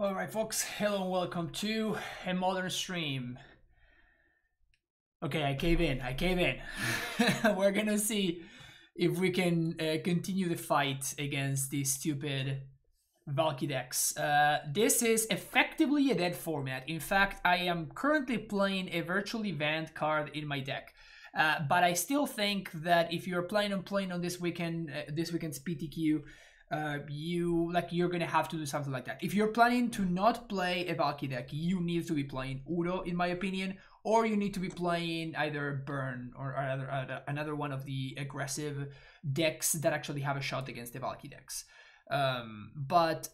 Alright folks, hello and welcome to a modern stream. Okay, I cave in. We're gonna see if we can continue the fight against these stupid Valki decks. This is effectively a dead format. In fact, I am currently playing a virtually banned card in my deck. But I still think that if you're planning on playing on this weekend's PTQ, you're gonna have to do something like that. If you're planning to not play a Valki deck, you need to be playing Uro, in my opinion, or you need to be playing either Burn or another one of the aggressive decks that actually have a shot against the Valki decks. But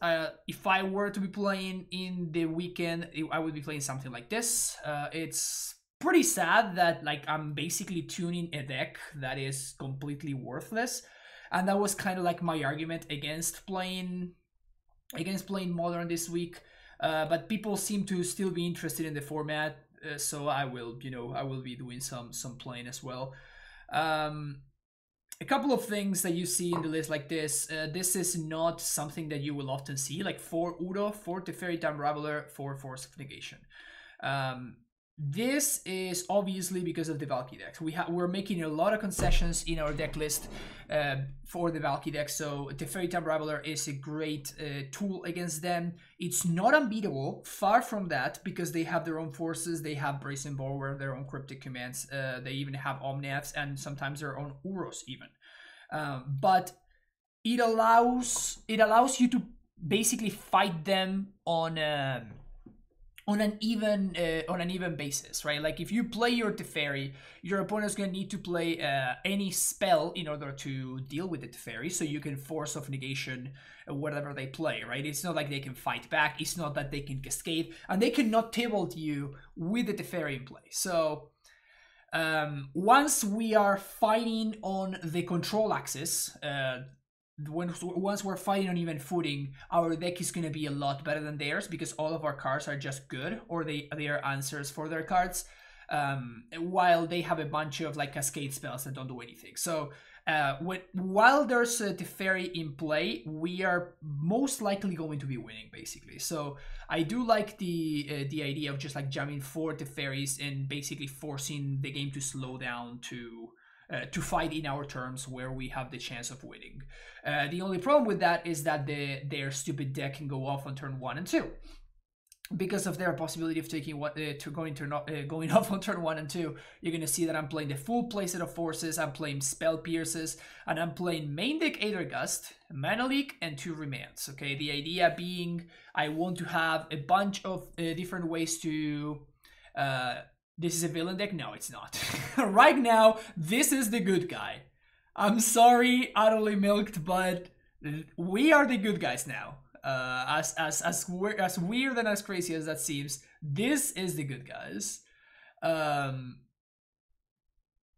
if I were to be playing in the weekend, I would be playing something like this. It's pretty sad that I'm basically tuning a deck that is completely worthless. And that was kind of like my argument against playing Modern this week, but people seem to still be interested in the format, so I will be doing some playing as well. A couple of things that you see in the list like this. This is not something that you will often see, like 4 Uro, 4 Teferi, Time Raveler, 4 Force of Negation. This is obviously because of the Valki deck. We're making a lot of concessions in our deck list for the Valki deck, so Teferi Time Raveler is a great tool against them. It's not unbeatable, far from that, because they have their own forces, they have Brazen Borrower, their own Cryptic Commands, they even have Omnaths, and sometimes their own Uros even. But it allows you to basically fight them on an even basis, right? Like if you play your Teferi, your opponent's gonna need to play any spell in order to deal with the Teferi, so you can Force of Negation whatever they play, right? It's not like they can fight back, it's not that they can cascade, and they cannot Tibolt you with the Teferi in play. So once we are fighting on the control axis, once we're fighting on even footing, our deck is going to be a lot better than theirs, because all of our cards are just good, or they are answers for their cards, while they have a bunch of like cascade spells that don't do anything. So while there's a Teferi in play, we are most likely going to be winning basically. So I do like the idea of just like jamming 4 Teferis and basically forcing the game to slow down to fight in our terms where we have the chance of winning. The only problem with that is that their stupid deck can go off on turn 1 and 2, because of their possibility of taking going off on turn 1 and 2. You're gonna see that I'm playing the full playset of forces. I'm playing Spell Pierces, and I'm playing main deck Aether Gust, Mana Leak, and 2 Remands. Okay, the idea being I want to have a bunch of different ways to. This is a villain deck? No, it's not. Right now, this is the good guy. I'm sorry, utterly milked, but we are the good guys now. As weird and as crazy as that seems, this is the good guys.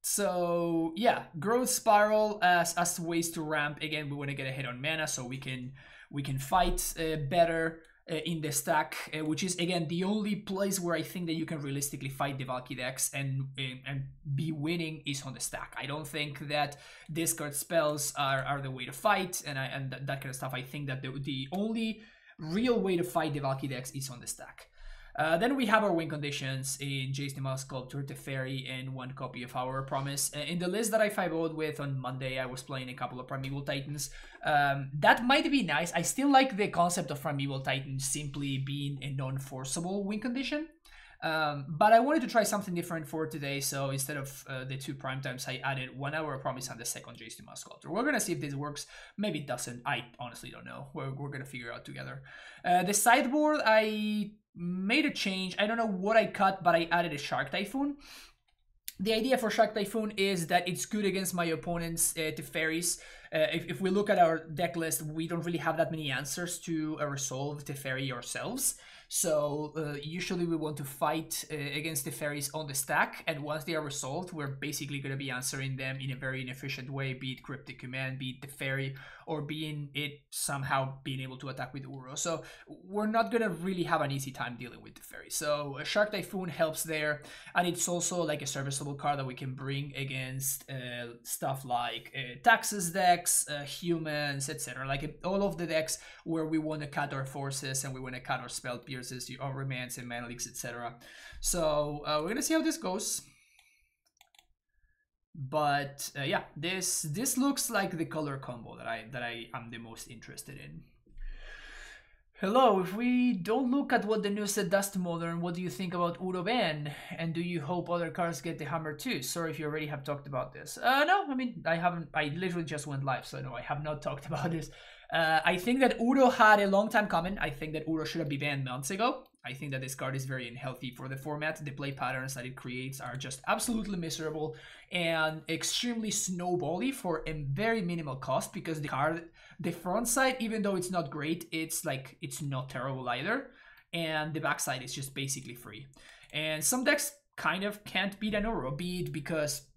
So yeah, Growth Spiral as ways to ramp. Again, we want to get a hit on mana so we can fight better. In the stack, which is again the only place where I think that you can realistically fight the Valki decks and be winning is on the stack. I don't think that discard spells are the way to fight and that kind of stuff. I think that the only real way to fight the Valki decks is on the stack. Then we have our win conditions in Jace the Mind Sculptor, Teferi, and 1 copy of Our Promise. In the list that I 5-0'd with on Monday, I was playing a couple of Primeval Titans. That might be nice. I still like the concept of Primeval Titan simply being a non-forceable win condition. But I wanted to try something different for today, so instead of the 2 primetimes, I added 1 Hour of Promise and the 2nd Jace the Mind Sculptor. We're gonna see if this works. Maybe it doesn't. I honestly don't know. We're gonna figure it out together. The sideboard, I made a change. I don't know what I cut, but I added a Shark Typhoon. The idea for Shark Typhoon is that it's good against my opponent's Teferis. If we look at our deck list, we don't really have that many answers to resolve Teferi ourselves. So usually we want to fight against Teferis on the stack, and once they are resolved, we're basically going to be answering them in a very inefficient way, be it Cryptic Command, be it Teferi, or somehow being able to attack with Uro. So we're not going to really have an easy time dealing with Teferi. So Shark Typhoon helps there, and it's also like a serviceable card that we can bring against stuff like Tax's deck, decks, humans, etc. Like all of the decks where we want to cut our forces and we want to cut our spell pierces, our remains and mana leaks, etc. So we're gonna see how this goes. But yeah, this looks like the color combo that I am the most interested in. Hello, if we don't look at what the new set does to Modern, what do you think about Uro ban? And do you hope other cards get the hammer too? Sorry if you already have talked about this. No, I mean, I haven't, I literally just went live, so no, I have not talked about this. I think that Uro had a long time coming. I think that Uro should have been banned months ago. I think that this card is very unhealthy for the format. The play patterns that it creates are just absolutely miserable and extremely snowbally for a very minimal cost, because the card, the front side, even though it's not great, it's like, it's not terrible either. And the back side is just basically free. And some decks kind of can't beat an Uro, be it because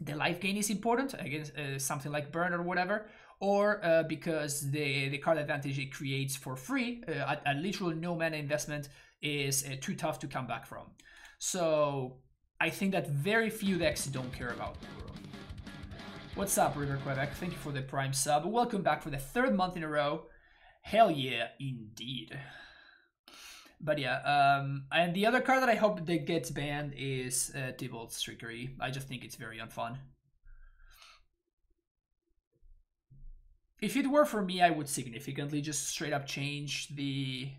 the life gain is important against something like Burn or whatever, or because the card advantage it creates for free at literal no mana investment is too tough to come back from. So I think that very few decks don't care about Uro. What's up, River Quebec? Thank you for the Prime sub. Welcome back for the third month in a row. Hell yeah, indeed. But yeah, and the other card that I hope that gets banned is Tibolt's Trickery. I just think it's very unfun. If it were for me, I would significantly just straight up change the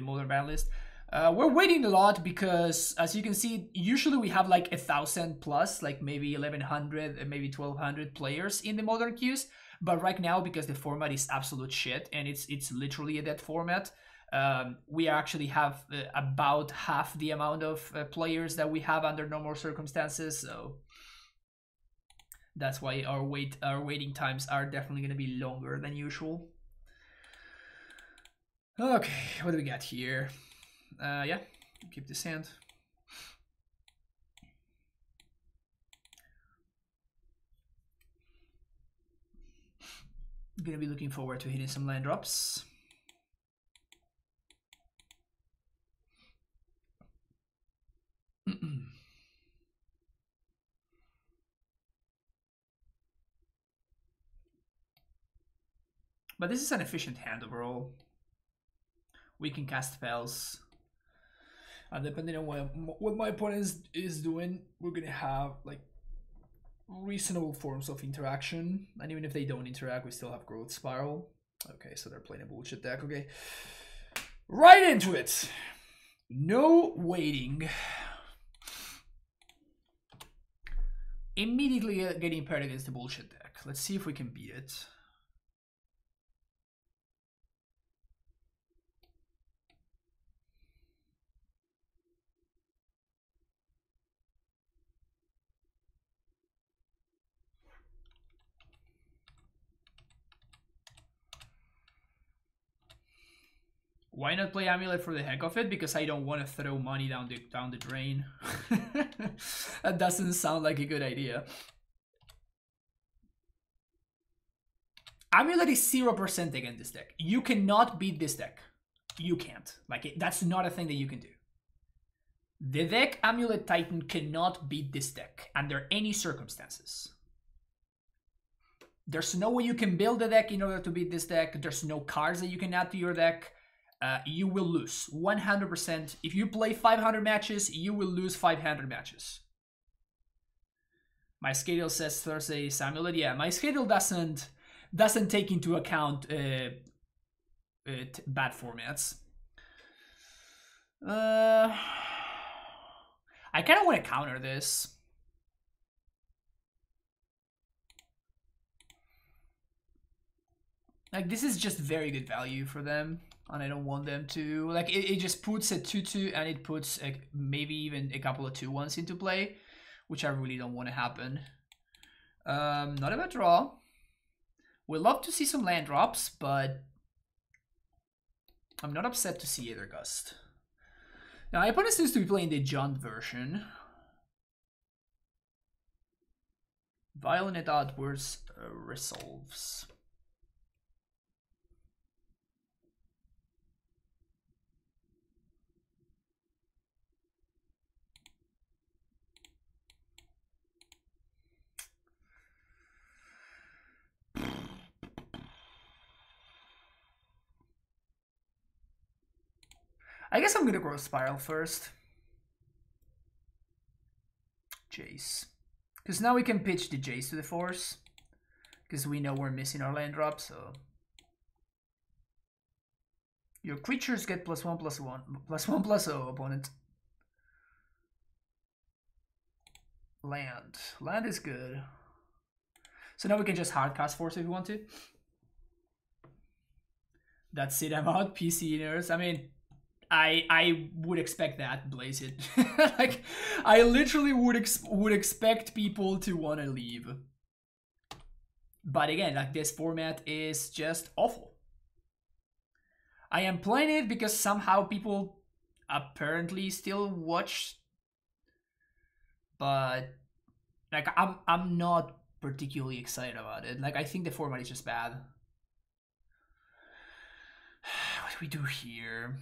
Modern ban list. We're waiting a lot because, as you can see, usually we have like 1,000 plus, like maybe 1,100, maybe 1,200 players in the Modern queues. But right now, because the format is absolute shit and it's literally a dead format, we actually have about half the amount of players that we have under normal circumstances. So that's why our waiting times are definitely going to be longer than usual. Okay, what do we got here? Yeah, keep this hand. I'm going to be looking forward to hitting some land drops. But this is an efficient hand overall. We can cast spells. And depending on what my opponent is doing, we're gonna have like reasonable forms of interaction. And even if they don't interact, we still have Growth Spiral. Okay, so they're playing a bullshit deck, okay. Right into it! No waiting. Immediately getting paired against the bullshit deck. Let's see if we can beat it. Why not play Amulet for the heck of it? Because I don't want to throw money down the drain. That doesn't sound like a good idea. Amulet is 0% against this deck. You cannot beat this deck. You can't. Like, that's not a thing that you can do. The deck Amulet Titan cannot beat this deck under any circumstances. There's no way you can build a deck in order to beat this deck. There's no cards that you can add to your deck. You will lose 100%. If you play 500 matches, you will lose 500 matches. My schedule says Thursday is Amulet. Yeah, my schedule doesn't take into account bad formats. I kind of want to counter this. Like, this is just very good value for them. And I don't want them to, like, it just puts a 2-2 and it puts a, maybe even a couple of 2-1s into play, which I really don't want to happen. Not a bad draw. We'd love to see some land drops, but I'm not upset to see Aether Gust. Now, my opponent seems to be playing the Jund version. Violent Outburst resolves. I guess I'm gonna grow Spiral first. Jace. Because now we can pitch the Jace to the Force. Because we know we're missing our land drop, so... Your creatures get +1/+0 opponent. Land. Land is good. So now we can just hardcast Force if we want to. That's it, I'm out, PC nerds. I mean, I would expect that, blaze it. Like, I literally would expect people to want to leave. But again, like, this format is just awful. I am playing it because somehow people apparently still watch. But, like, I'm not particularly excited about it. Like, I think the format is just bad. What do we do here?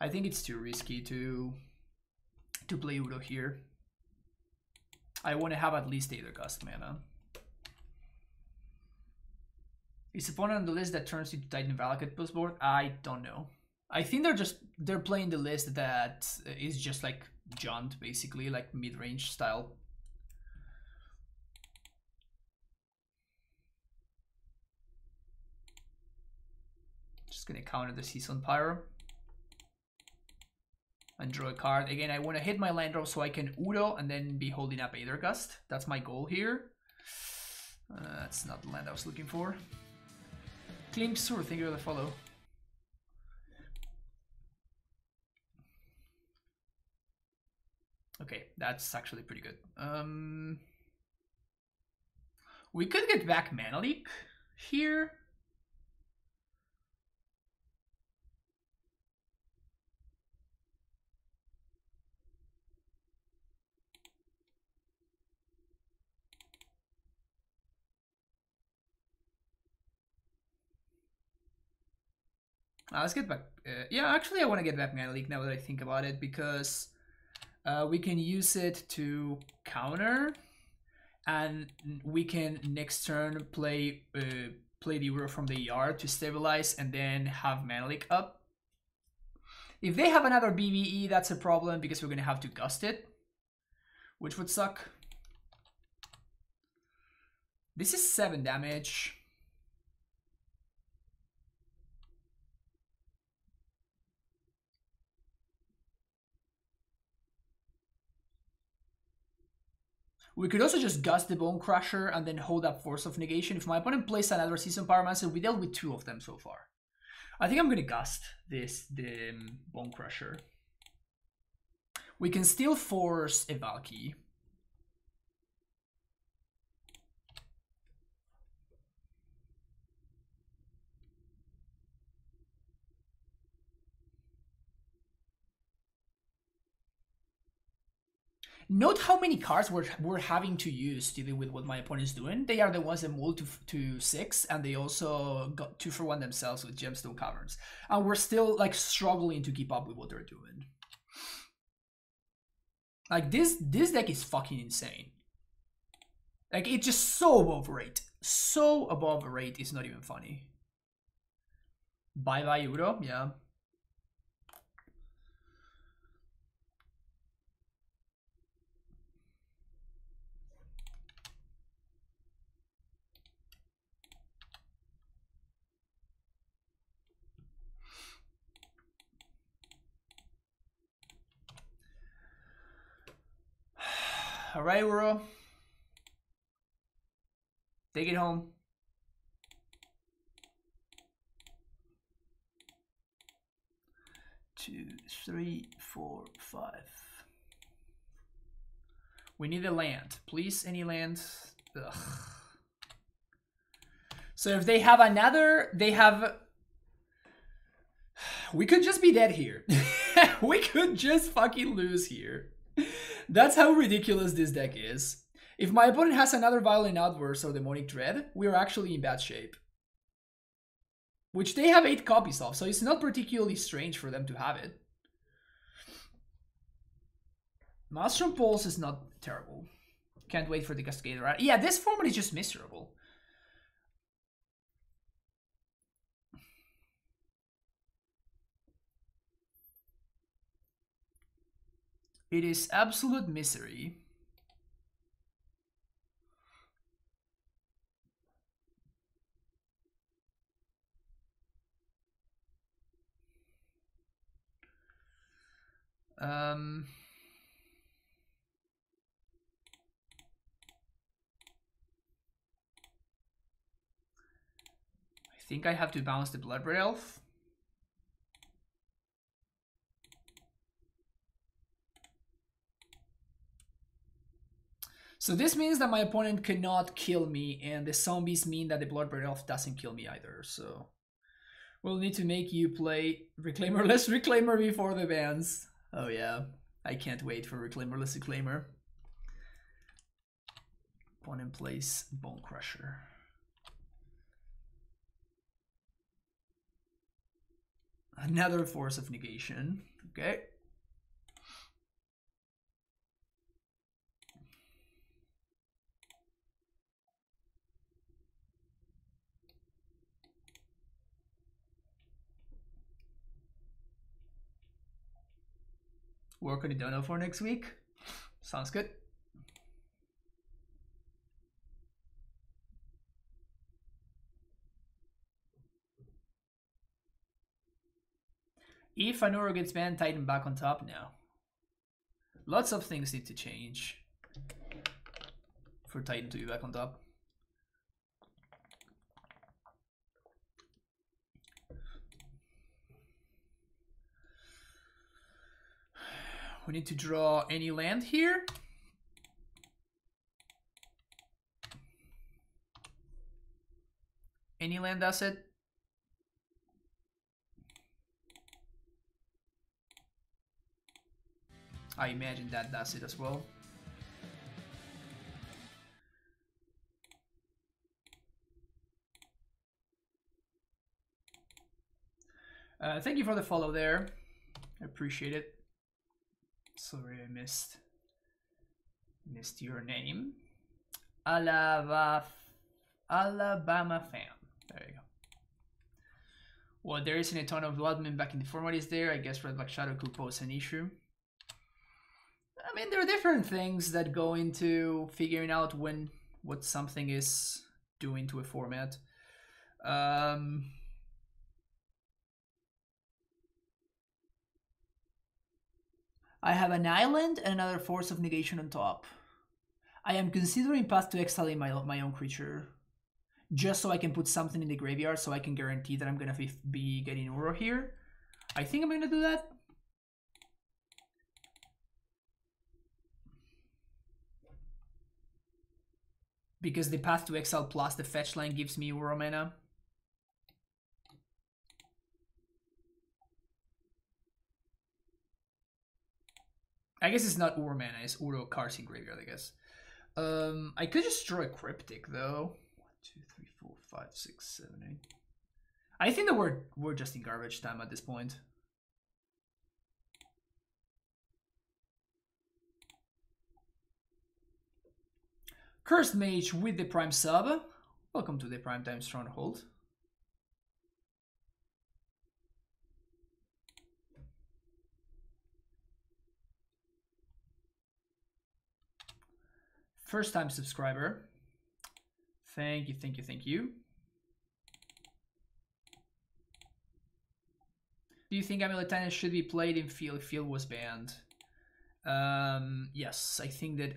I think it's too risky to play Uro here. I want to have at least Aether Gust mana. Is opponent on the list that turns into Titan Valakut postboard? I don't know. I think they're playing the list that is just like Jund, basically, like mid-range style. Just gonna counter the Season Pyro. And draw a card. Again, I want to hit my land drop so I can Uro and then be holding up Aether Gust. That's my goal here. That's not the land I was looking for. Clink Sur, thank you for the follow. Okay, that's actually pretty good. We could get back Mana Leak here. Let's get back. Yeah, actually, I want to get back Mana Leak now that I think about it, because we can use it to counter, and we can next turn play the Uro from the yard to stabilize, and then have Mana Leak up. If they have another BBE, that's a problem because we're gonna have to Gust it, which would suck. This is 7 damage. We could also just Gust the Bonecrusher and then hold up Force of Negation. If my opponent plays another Season Pyromancer, we dealt with 2 of them so far. I think I'm gonna Gust the Bonecrusher. We can still force a Valki. Note how many cards we're having to use to deal with what my opponent's doing. They are the ones that mull to 6, and they also got 2-for-1 themselves with Gemstone Caverns. And we're still, like, struggling to keep up with what they're doing. Like, this deck is fucking insane. Like, it's just so above rate. So above rate, it's not even funny. Bye-bye, Uro, yeah. All right, Uro. Take it home. Two, three, four, five. We need a land. Please, any land. Ugh. So if they have another, they have... We could just be dead here. We could just fucking lose here. That's how ridiculous this deck is. If my opponent has another Violent Outburst or Demonic Dread, we're actually in bad shape. Which they have 8 copies of, so it's not particularly strange for them to have it. Maelstrom Pulse is not terrible. Can't wait for the Castigator. Yeah, this format is just miserable. It is absolute misery. I think I have to bounce the Bloodbraid Elf. So this means that my opponent cannot kill me, and the zombies mean that the Bloodbraid Elf doesn't kill me either, so... We'll need to make you play Reclaimerless Reclaimer before the bans. Oh yeah, I can't wait for Reclaimerless Reclaimer. Opponent plays Bonecrusher. Another Force of Negation, okay. Work on the dono for next week. Sounds good. If Anuro gets banned, Titan back on top now. Lots of things need to change for Titan to be back on top. We need to draw any land here. Any land asset. I imagine that does it as well. Thank you for the follow there. I appreciate it. Sorry, I missed your name. Alabama fan. There you go. Well, there isn't a ton of Blood Moon back in the format is there. I guess Red Black Shadow could pose an issue. I mean, there are different things that go into figuring out when what something is doing to a format. I have an island and another Force of Negation on top. I am considering Path to Exiling my own creature, just so I can put something in the graveyard so I can guarantee that I'm gonna be getting Uro here. I think I'm gonna do that. Because the Path to Exile plus the fetch line gives me Uro mana. I guess it's not Uro mana, it's Uro cards in graveyard, I guess. I could just draw a Cryptic, though. 1, 2, 3, 4, 5, 6, 7, 8. I think that we're just in garbage time at this point. Cursed Mage with the Prime Sub. Welcome to the Primetime Stronghold. First time subscriber. Thank you, thank you, thank you. Do you think Amulet Titan should be played in Field? Field was banned. Yes, I think that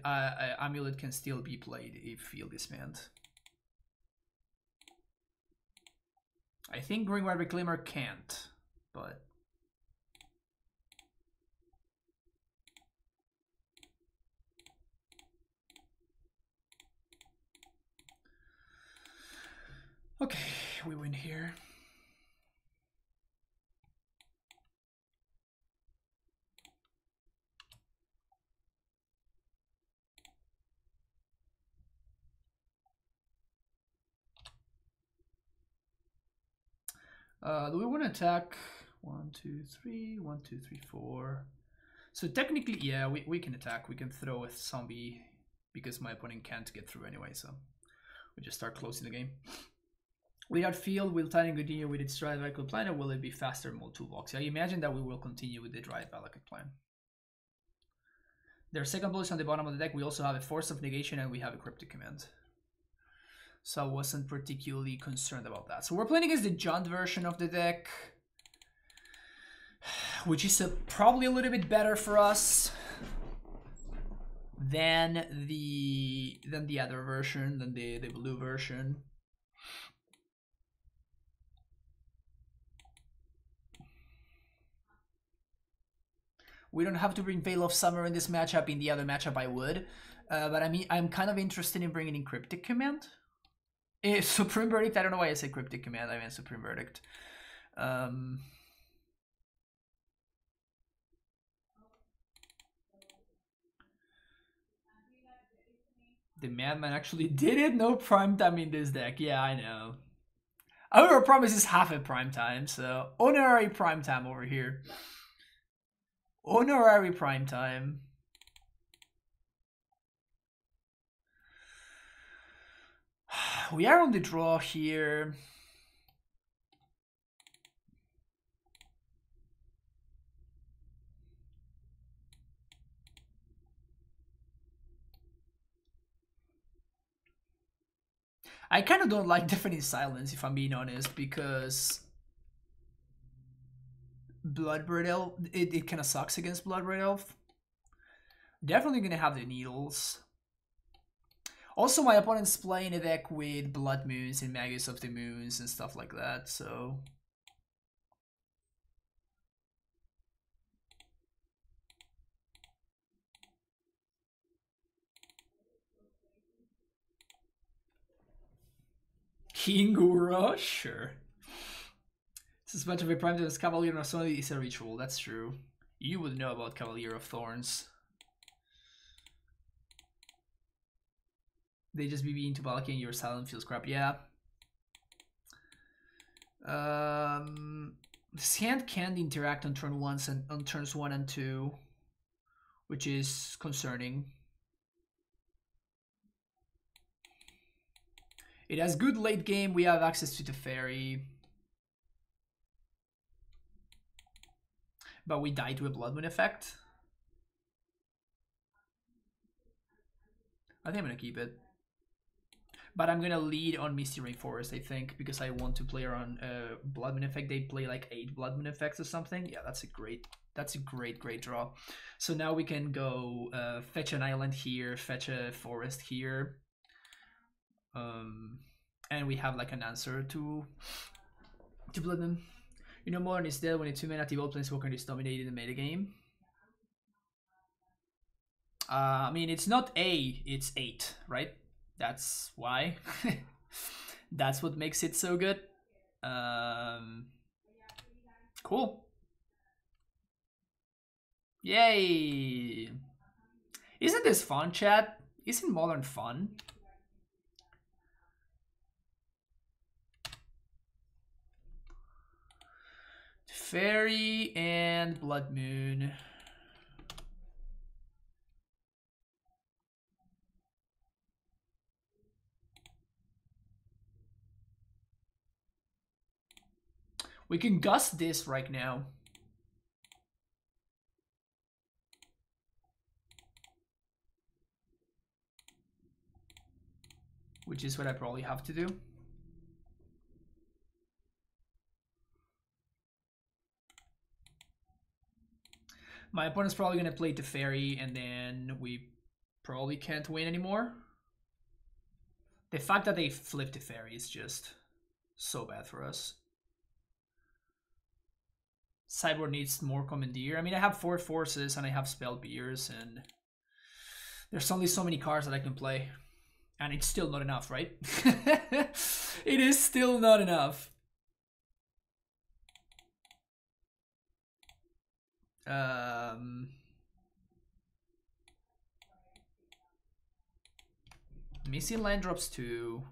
Amulet can still be played if Field is banned. I think Green White Reclaimer can't, but... Okay, we win here. Do we want to attack? 1, 2, 3, 1, 2, 3, 4. So technically, yeah, we can attack. We can throw a zombie because my opponent can't get through anyway, so we just start closing the game. Without field, will Titan continue with its Drive Valakut plan, or will it be faster Mole Toolbox? I imagine that we will continue with the Drive Valakut plan. Their second bullish on the bottom of the deck, we also have a Force of Negation and we have a Cryptic Command. So I wasn't particularly concerned about that. So we're playing against the Jund version of the deck, which is probably a little bit better for us than the other version, than the blue version. We don't have to bring Veil of Summer in this matchup. In the other matchup I would, but I mean, I'm kind of interested in bringing in Cryptic Command. Supreme Verdict, I don't know why I say Cryptic Command, I mean Supreme Verdict. The Madman actually did it, no prime time in this deck, yeah I know. Our promise is half a prime time, so honorary prime time over here. Honorary prime time. We are on the draw here. I kind of don't like Deafening Silence, if I'm being honest, because Bloodbraid Elf, it kind of sucks against Bloodbraid Elf. Definitely gonna have the Needles. Also, my opponent's playing a deck with Blood Moons and Magus of the Moons and stuff like that, so... King Uro? Sure. This is much of a prime time. Cavalier of Thorns is a ritual, that's true. You would know about Cavalier of Thorns. They just BB into Valki and your silent feels crap, yeah. This hand can interact on turns 1 and 2, which is concerning. It has good late game, we have access to Teferi. But we die to a Blood Moon effect. I think I'm gonna keep it. But I'm gonna lead on Misty Rainforest, I think, because I want to play around Blood Moon effect. They play like 8 Blood Moon effects or something. Yeah, that's a great draw. So now we can go fetch an island here, fetch a forest here, and we have like an answer to Blood Moon. You know, Modern is dead when a 2-mana Tibolt Planeswalker is dominating the metagame. I mean, it's not A, it's 8, right? That's why. That's what makes it so good. Cool. Yay! Isn't this fun, chat? Isn't Modern fun? Teferi and Blood Moon. We can gust this right now. Which is what I probably have to do. My opponent's probably gonna play Teferi and then we probably can't win anymore. The fact that they flipped Teferi is just so bad for us. Cyborg needs more Commandeer. I mean, I have 4 Forces and I have Spellbeers, and there's only so many cards that I can play. And it's still not enough, right? It is still not enough. Missing land drops 2.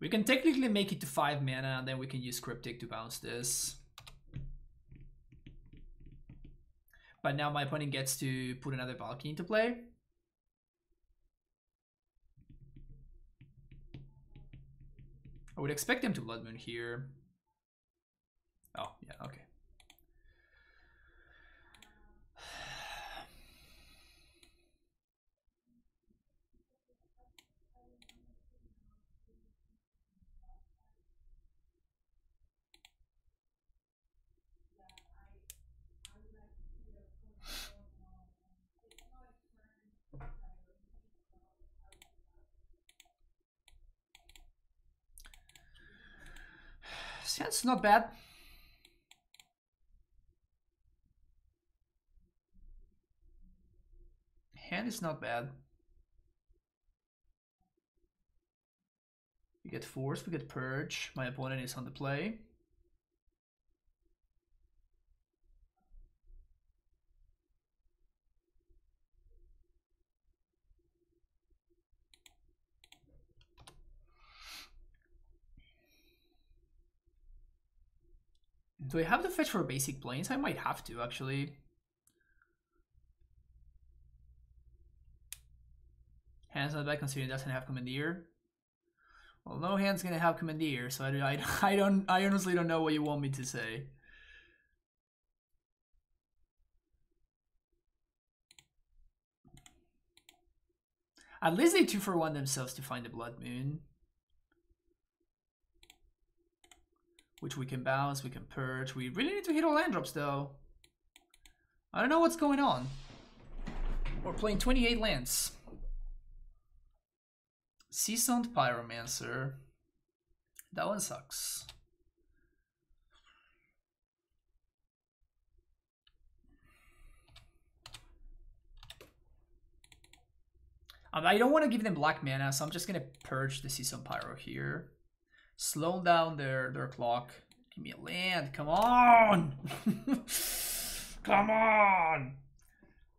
We can technically make it to 5 mana and then we can use Cryptic to bounce this. But now my opponent gets to put another Valkyrie into play. I would expect them to Blood Moon here. Oh, yeah, okay. Yeah, it's not bad. Hand is not bad. We get Force, we get Purge. My opponent is on the play. Do I have to fetch for basic planes? I might have to, actually. Hand's not bad considering it doesn't have Commandeer. Well, no hand's gonna have Commandeer, so I honestly don't know what you want me to say. At least they 2-for-1 themselves to find the Blood Moon. Which we can bounce, we can Purge. We really need to hit all land drops though. I don't know what's going on. We're playing 28 lands. Seasoned Pyromancer. That one sucks. I don't want to give them black mana, so I'm just going to Purge the Seasoned Pyro here. Slow down their clock. Give me a land. Come on! Come on!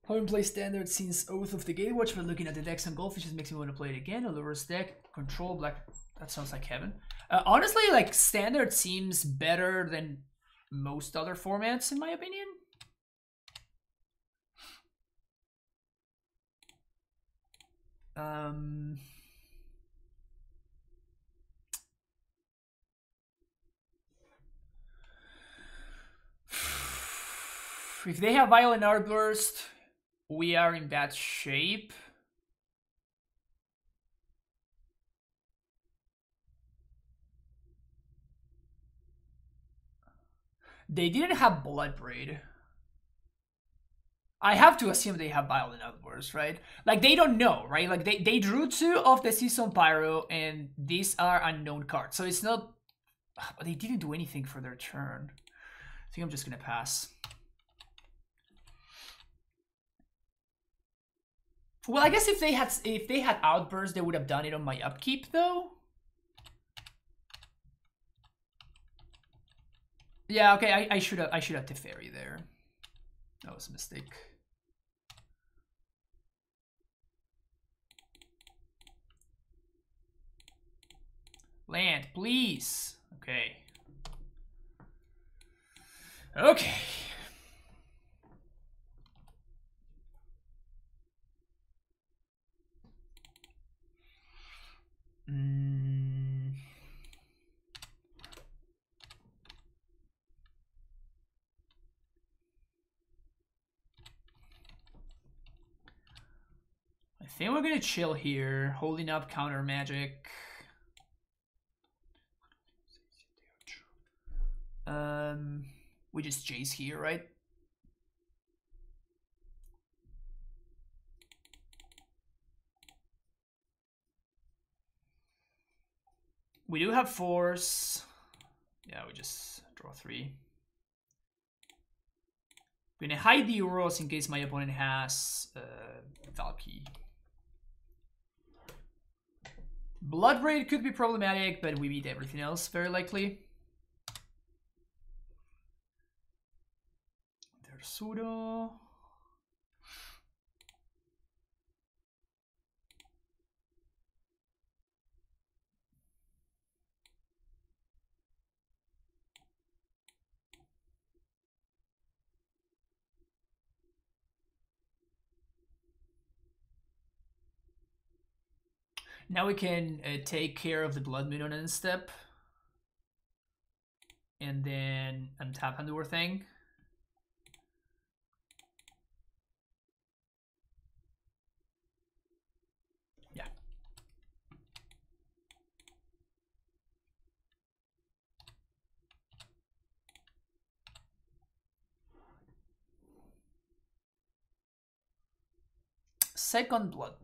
Haven't played Standard since Oath of the Gatewatch, but looking at the decks and Goldfish makes me want to play it again. Allura's deck, Control, Black. That sounds like heaven. Honestly, like Standard seems better than most other formats, in my opinion. If they have Violent Outburst, we are in bad shape. They didn't have Bloodbraid. I have to assume they have Violent Outburst, right? Like, they don't know, right? Like, they drew 2 of the Seasoned Pyro, and these are unknown cards. So it's not... But they didn't do anything for their turn. I think I'm just going to pass. Well, I guess if they had Outburst, they would have done it on my upkeep, though. Yeah, okay, I should have Teferi there. That was a mistake. Land, please. Okay. Okay. I think we're gonna chill here, holding up counter magic. We just Jace here, right? We do have Force. Yeah, we just draw 3. I'm gonna hide the Uros in case my opponent has Valki. Bloodbraid could be problematic, but we beat everything else very likely. There's Pseudo. Now we can take care of the Blood Moon on end step. And then untap Handor thing. Yeah. Second Blood Moon.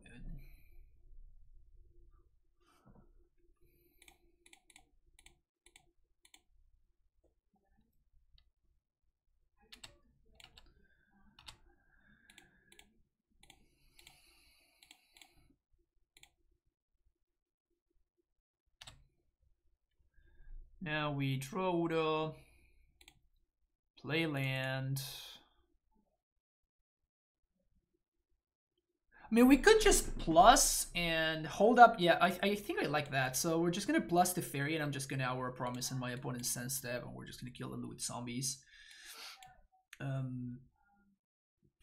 Now we draw Uro, play land. I mean, we could just plus and hold up. Yeah, I think I like that. So we're just going to plus the Teferi, and I'm just going to Aura Promise and my opponent's Sand Step, and we're just going to kill them with zombies.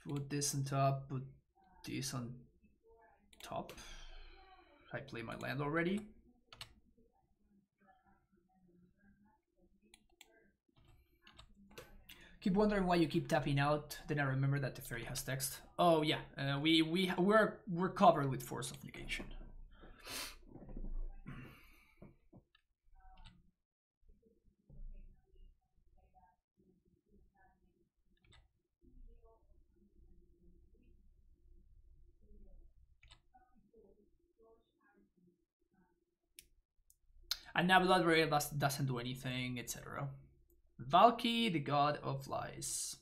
Put this on top, put this on top. I play my land already. Keep wondering why you keep tapping out. Then I remember that the Teferi has text. Oh yeah, we're covered with Force of Negation. And now Bloodbraid doesn't do anything, etc. Valki, the god of lies.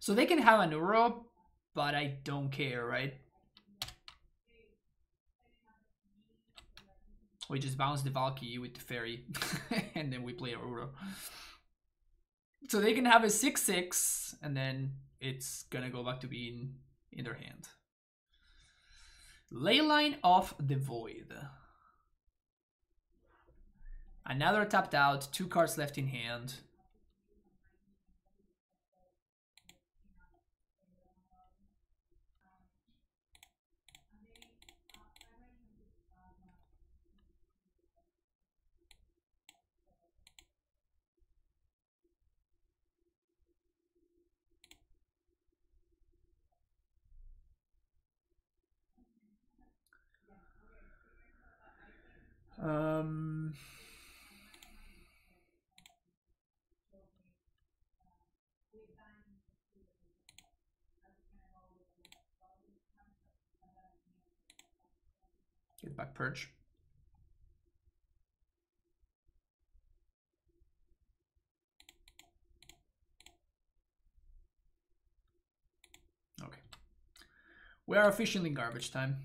So they can have an Uro, but I don't care, right? We just bounce the Valki with the Teferi, and then we play our Uro. So they can have a 6-6, and then it's gonna go back to being in their hand. Leyline of the Void. Another tapped out, 2 cards left in hand. Get back Purge. Okay. We are officially in garbage time.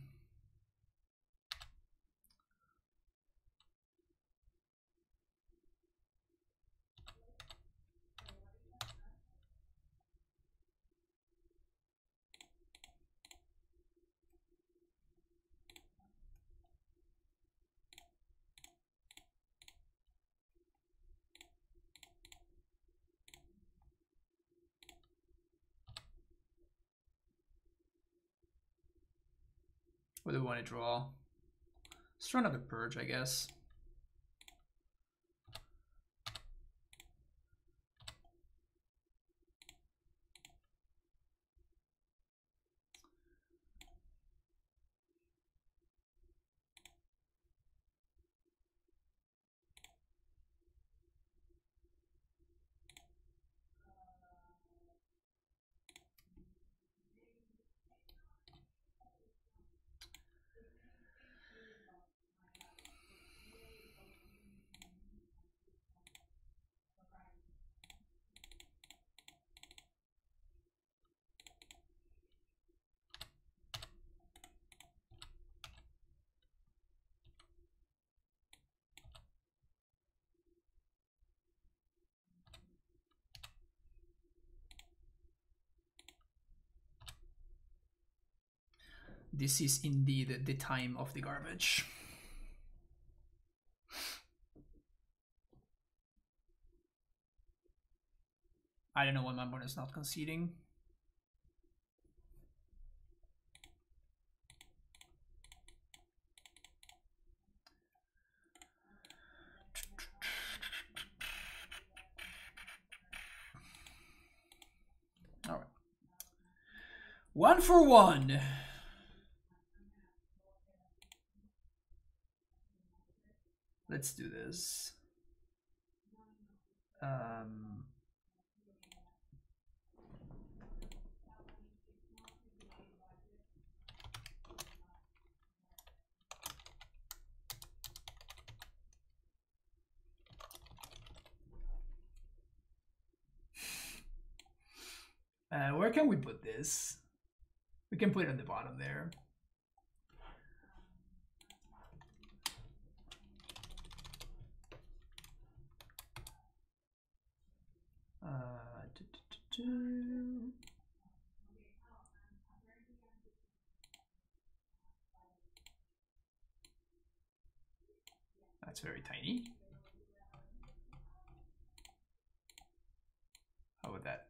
What do we want to draw? Let's draw another Purge, I guess. This is indeed the time of the garbage. I don't know why my opponent is not conceding. 1 for 1. Let's do this. Where can we put this? We can put it on the bottom there. That's very tiny. How about that?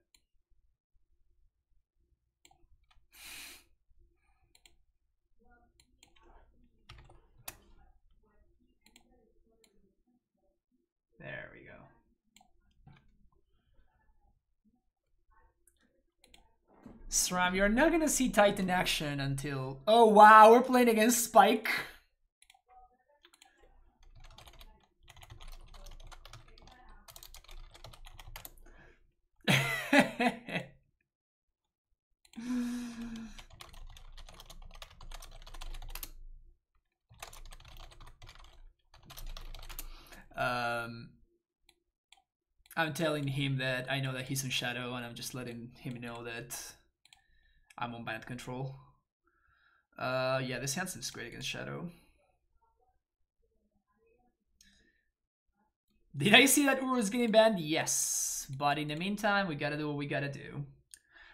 There we go. SRAM, you're not gonna see Titan action until... Oh wow, we're playing against Spike! I'm telling him that I know that he's on Shadow, and I'm just letting him know that I'm on Bant control. Yeah, this Hansen is great against Shadow. Did I see that Uro is getting banned? Yes, but in the meantime, we gotta do what we gotta do.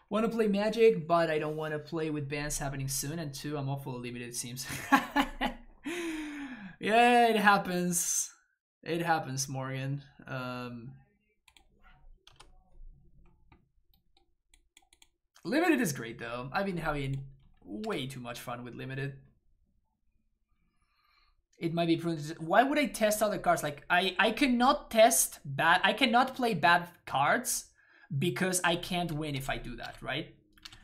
Want to play Magic, but I don't want to play with bans happening soon, and 2, I'm awful limited, it seems. Yeah, it happens. It happens, Morgan. Limited is great though. I've been having way too much fun with Limited. It might be prudent. Why would I test other cards? Like I cannot test bad. I cannot play bad cards because I can't win if I do that, right?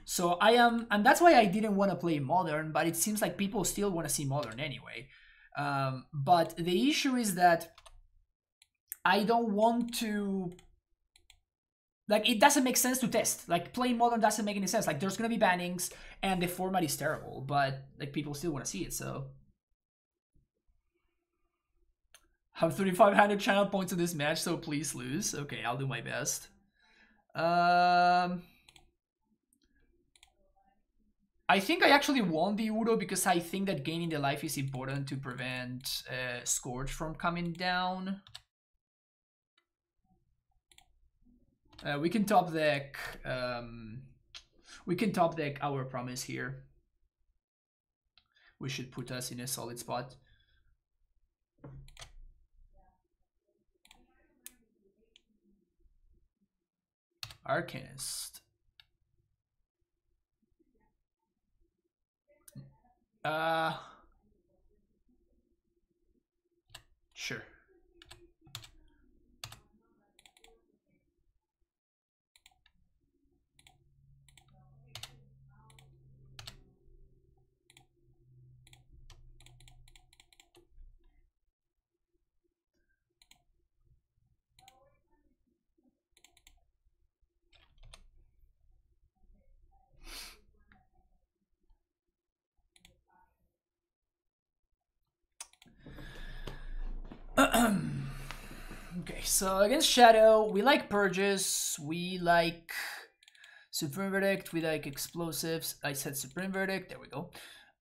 So I am, and that's why I didn't want to play Modern. But it seems like people still want to see Modern anyway. But the issue is that I don't want to. Like, it doesn't make sense to test. Like, playing Modern doesn't make any sense. Like, there's gonna be bannings, and the format is terrible, but, like, people still wanna see it, so. Have 3,500 channel points in this match, so please lose. Okay, I'll do my best. I think I actually won the Uro because I think that gaining the life is important to prevent Scourge from coming down. We can top deck. We can top deck our promise here. We should put us in a solid spot. Arcanist. Sure. Okay, so against Shadow, we like Purges, we like Supreme Verdict, we like Explosives. I said Supreme Verdict, there we go.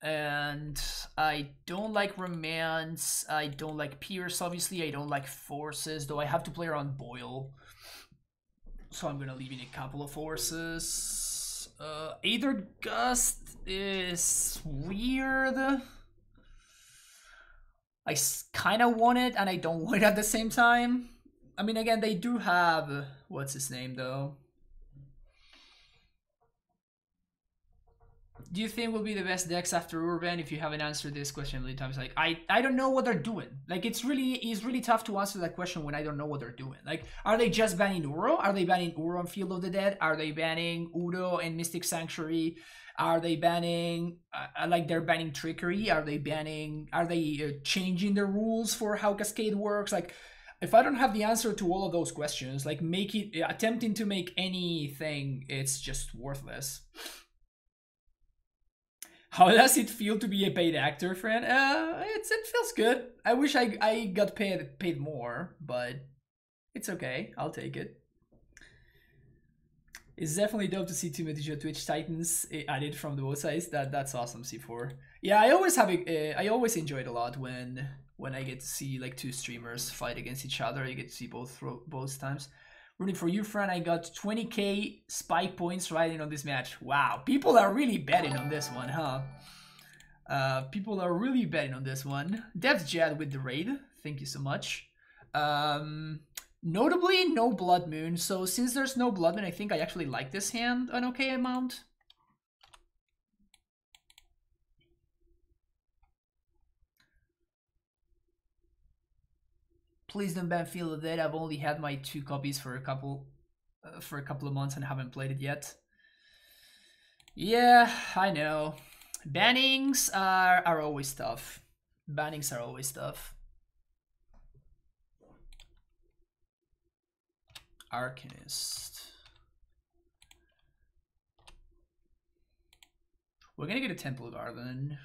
And I don't like Romance, I don't like Pierce, obviously, I don't like Forces, though I have to play around Boil. So I'm gonna leave in a couple of Forces. Aether Gust is weird. I kind of want it, and I don't want it at the same time. I mean, again, they do have... What's his name, though? Do you think will be the best decks after Urban? If you haven't answered this question many times, like I don't know what they're doing. Like it's really tough to answer that question when I don't know what they're doing. Like, are they just banning Uro? Are they banning Uro and Field of the Dead? Are they banning Uro and Mystic Sanctuary? Are they banning like they're banning Trickery? Are they banning? Are they changing the rules for how Cascade works? Like, if I don't have the answer to all of those questions, like attempting to make anything, it's just worthless. How does it feel to be a paid actor, friend? It feels good. I wish I got paid more, but it's okay. I'll take it. It's definitely dope to see Timothy Twitch Titans added from the both sides. That's awesome, C4. Yeah, I always have. I always enjoy it a lot when I get to see like two streamers fight against each other. I get to see both times. Rooting for you, friend. I got 20k spike points riding on this match. Wow, people are really betting on this one, huh? People are really betting on this one. DevJad with the raid. Thank you so much. Notably, no Blood Moon. So since there's no Blood Moon, I think I actually like this hand an okay amount. Please don't ban Field of the Dead. I've only had my 2 copies for a couple of months and haven't played it yet. Yeah, I know. Bannings are always tough. Bannings are always tough. Arcanist. We're gonna get a Temple Garden.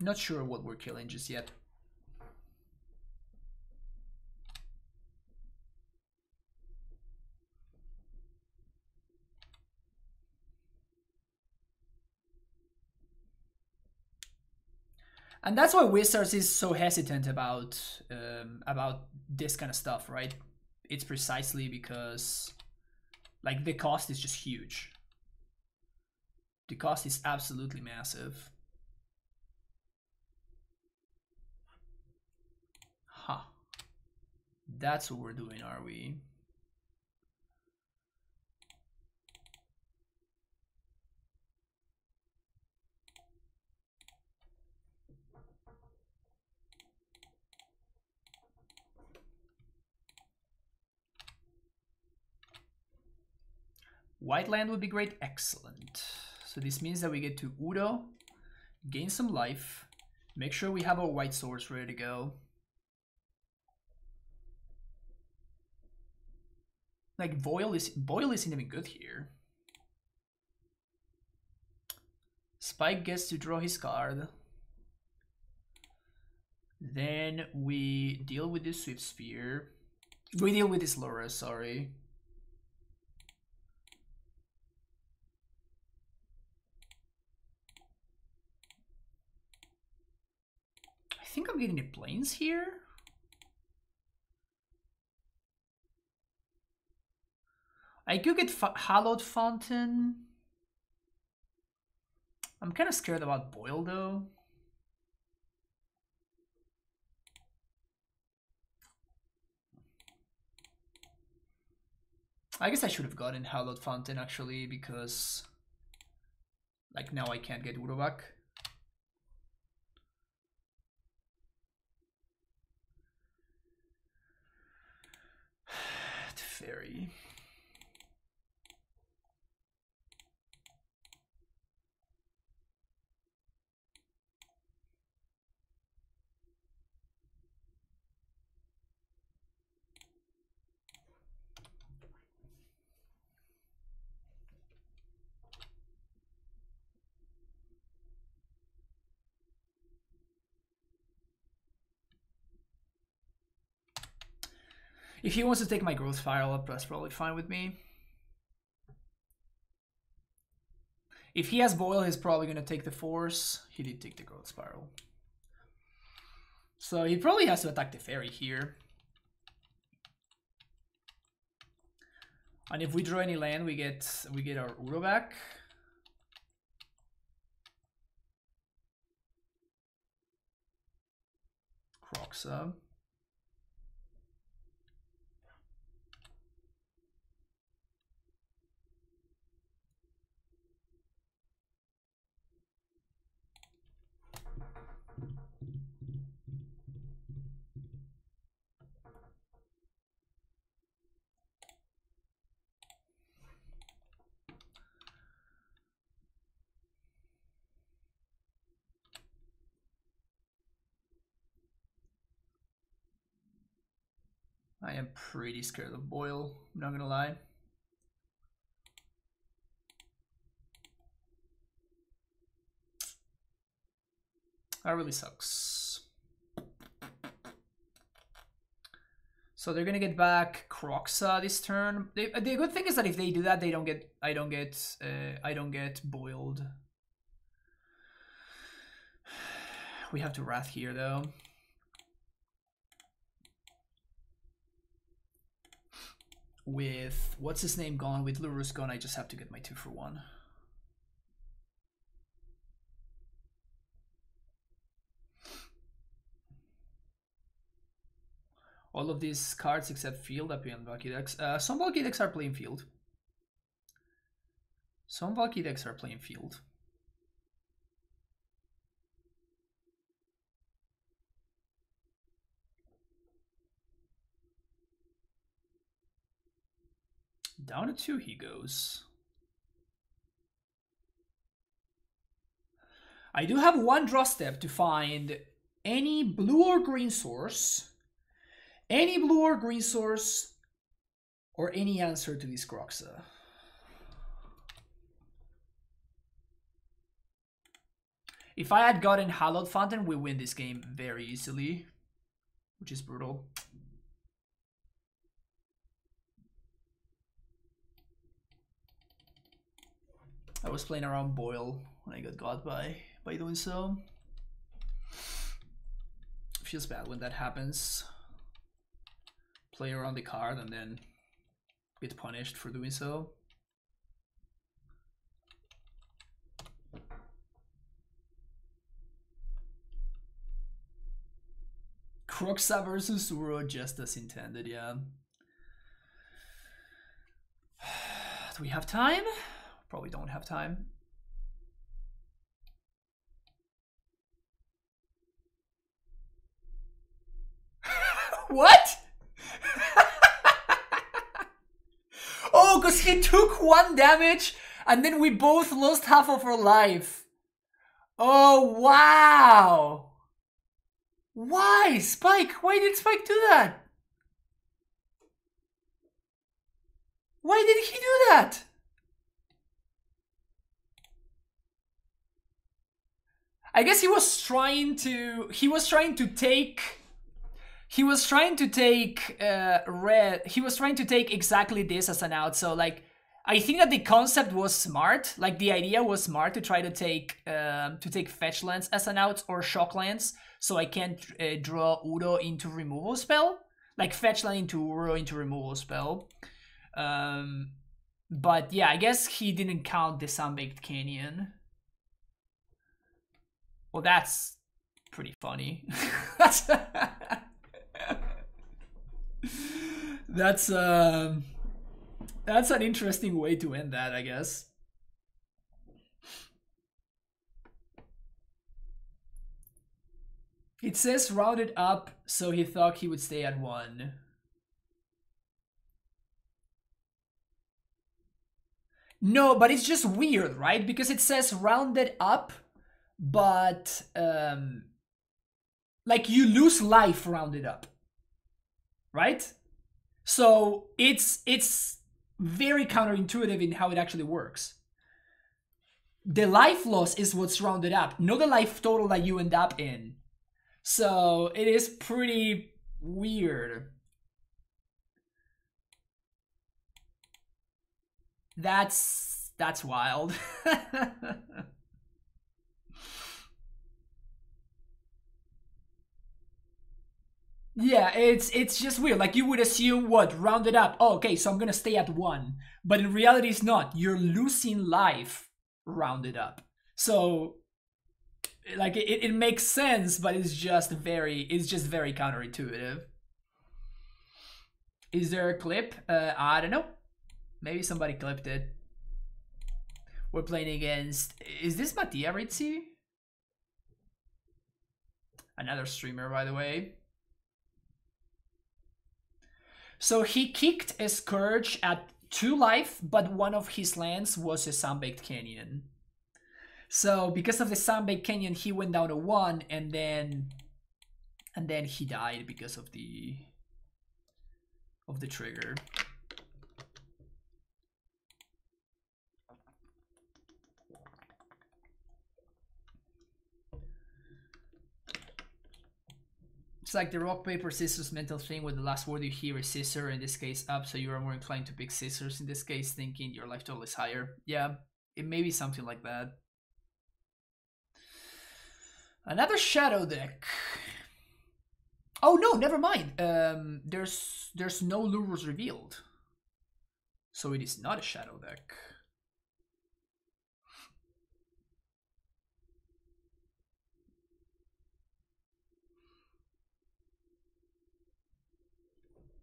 Not sure what we're killing just yet. And that's why Wizards is so hesitant about this kind of stuff, right? It's precisely because like the cost is just huge. The cost is absolutely massive. That's what we're doing, are we? White land would be great. Excellent. So this means that we get to Uro, gain some life, make sure we have our white swords ready to go. Like Boil isn't even good here. Spike gets to draw his card. Then we deal with this Swift Spear. We deal with this Laura, sorry. I think I'm getting the planes here. I could get Hallowed Fountain. I'm kind of scared about Boil though. I guess I should have gotten Hallowed Fountain actually, because like now I can't get Uro back. Teferi. If he wants to take my Growth Spiral up, that's probably fine with me. If he has Boil, he's probably going to take the Force. He did take the Growth Spiral. So he probably has to attack the Teferi here. And if we draw any land, we get our Uro back. Kroxa. I am pretty scared of Boil, I'm not gonna lie. That really sucks. So they're gonna get back Kroxa this turn. The good thing is that if they do that, they don't get. I don't get boiled. We have to Wrath here though. With what's his name gone? With Lurus gone, I just have to get my 2-for-1. All of these cards except Field appear on Valki decks. Some Valki decks are playing Field. Some Valki decks are playing Field. Down to 2 he goes. I do have 1 draw step to find any blue or green source. Any blue or green source, or any answer to this Kroxa. If I had gotten Hallowed Fountain, we win this game very easily, which is brutal. I was playing around Boil when I got by doing so. Feels bad when that happens. Play around the card and then get punished for doing so. Kroxa versus Uro, just as intended, yeah. Do we have time? Probably don't have time. What? Oh, because he took 1 damage and then we both lost half of our life. Oh, wow. Why, Spike? Why did Spike do that? Why did he do that? I guess he was trying to... He was trying to take exactly this as an out. So like, I think that the concept was smart. Like the idea was smart to try to take fetch lands as an out or shock lands, so I can't draw Uro into removal spell. Like fetch land into Uro into removal spell. But yeah, I guess he didn't count the Sunbaked Canyon. Well, that's pretty funny. That's an interesting way to end that, I guess. It says rounded up, so he thought he would stay at 1. No, but it's just weird, right? Because it says rounded up, but like you lose life rounded up. Right? So it's very counterintuitive in how it actually works. The life loss is what's rounded up, not the life total that you end up in. So it is pretty weird. That's wild. Yeah, it's just weird. Like you would assume what? Rounded up. Oh, okay, so I'm gonna stay at 1. But in reality it's not. You're losing life rounded up. So like it makes sense, but it's just very counterintuitive. Is there a clip? I don't know. Maybe somebody clipped it. We're playing against, is this Mattia Rizzi? Another streamer, by the way. So he kicked a Scourge at 2 life, but 1 of his lands was a Sunbaked Canyon. So because of the Sunbaked Canyon, he went down to 1, and then he died because of the of the trigger. It's like the rock, paper, scissors mental thing where the last word you hear is scissor, in this case up, so you are more inclined to pick scissors in this case, thinking your life total is higher. Yeah, it may be something like that. Another shadow deck. Oh no, never mind. There's no lures revealed. So it is not a shadow deck.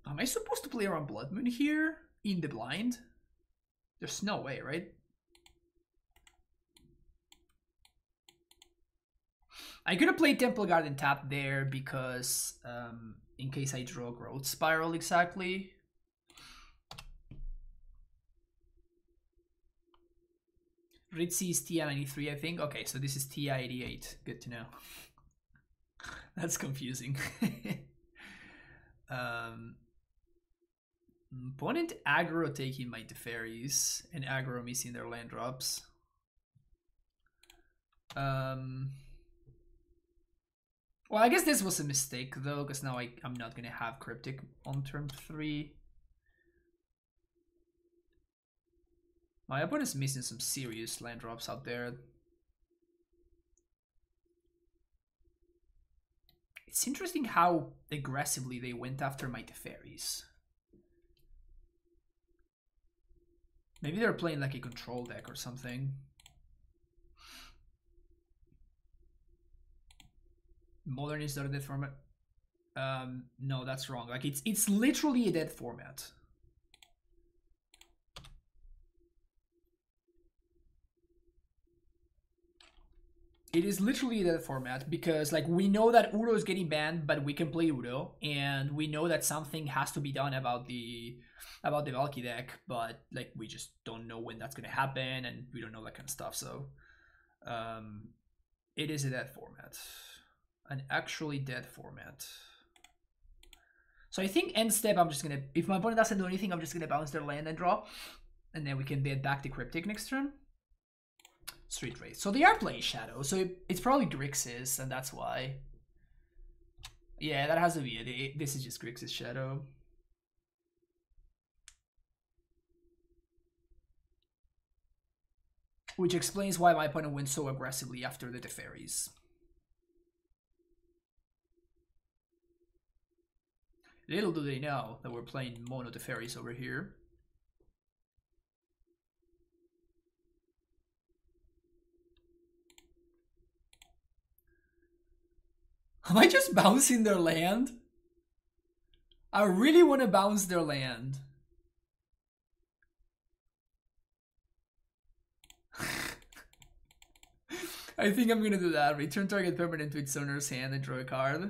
Am I supposed to play around Blood Moon here? In the blind? There's no way, right? I'm gonna play Temple Garden Tap there because in case I draw Growth Spiral exactly. Ritzy is TI-93, I think. Okay, so this is TI-88. Good to know. That's confusing. Opponent aggro taking my Teferis and aggro missing their land drops. Well, I guess this was a mistake though, because now I'm not gonna have Cryptic on turn 3. My opponent's missing some serious land drops out there. It's interesting how aggressively they went after my Teferis. Maybe they're playing like a control deck or something. Modern is not a dead format. No, that's wrong. Like it's literally a dead format. It is literally a dead format because like we know that Uro is getting banned, but we can play Uro, and we know that something has to be done about the Valki deck, but like we just don't know when that's gonna happen, and we don't know that kind of stuff. So it is a dead format, an actually dead format. So I think end step, I'm just gonna, if my opponent doesn't do anything, I'm just gonna bounce their land and draw, and then we can get back to Cryptic next turn. Street Race. So they are playing Shadow, so it's probably Grixis, and that's why. Yeah, that has to be it. This is just Grixis Shadow. Which explains why my opponent went so aggressively after the Teferis. Little do they know that we're playing Mono Teferis over here. Am I just bouncing their land? I really want to bounce their land. I think I'm gonna do that. Return target permanent to its owner's hand and draw a card.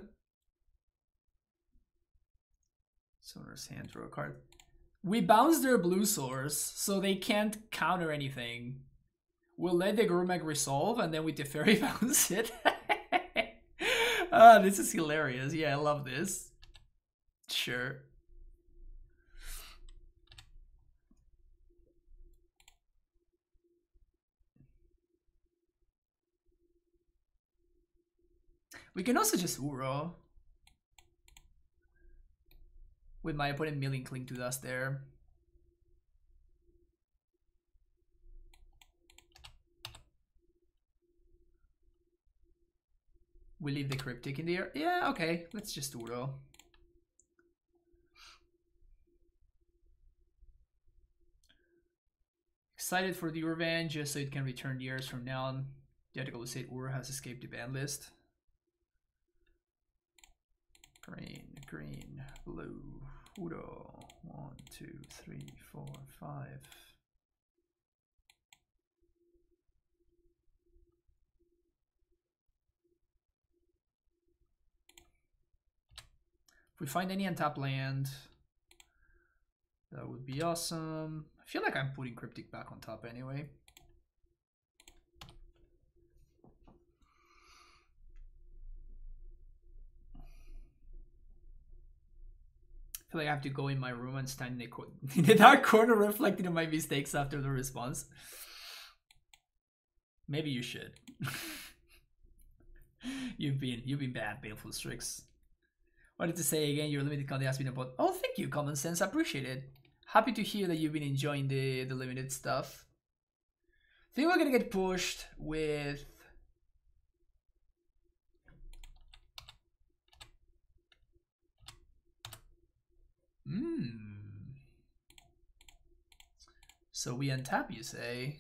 Its owner's hand, draw a card. We bounce their blue source, so they can't counter anything. We'll let the Grumag resolve, and then we Teferi bounce it. Ah, this is hilarious. Yeah, I love this. Sure. We can also just Uro. With my opponent milling Cling to Dust there. We leave the Cryptic in the air. Yeah, okay. Let's just do it all. Excited for the Urvan just so it can return years from now on. The article will say Ur has escaped the ban list. Green, green, blue, Uro. 1, 2, 3, 4, 5. If we find any untapped land, that would be awesome. I feel like I'm putting Cryptic back on top anyway. I feel like I have to go in my room and stand in the dark corner reflecting on my mistakes after the response. Maybe you should. You've been bad, Baleful Strix. What did to say again? Your limited content has been about. Oh, thank you, Common Sense. I appreciate it. Happy to hear that you've been enjoying the limited stuff. I think we're gonna get pushed with. So we untap, you say.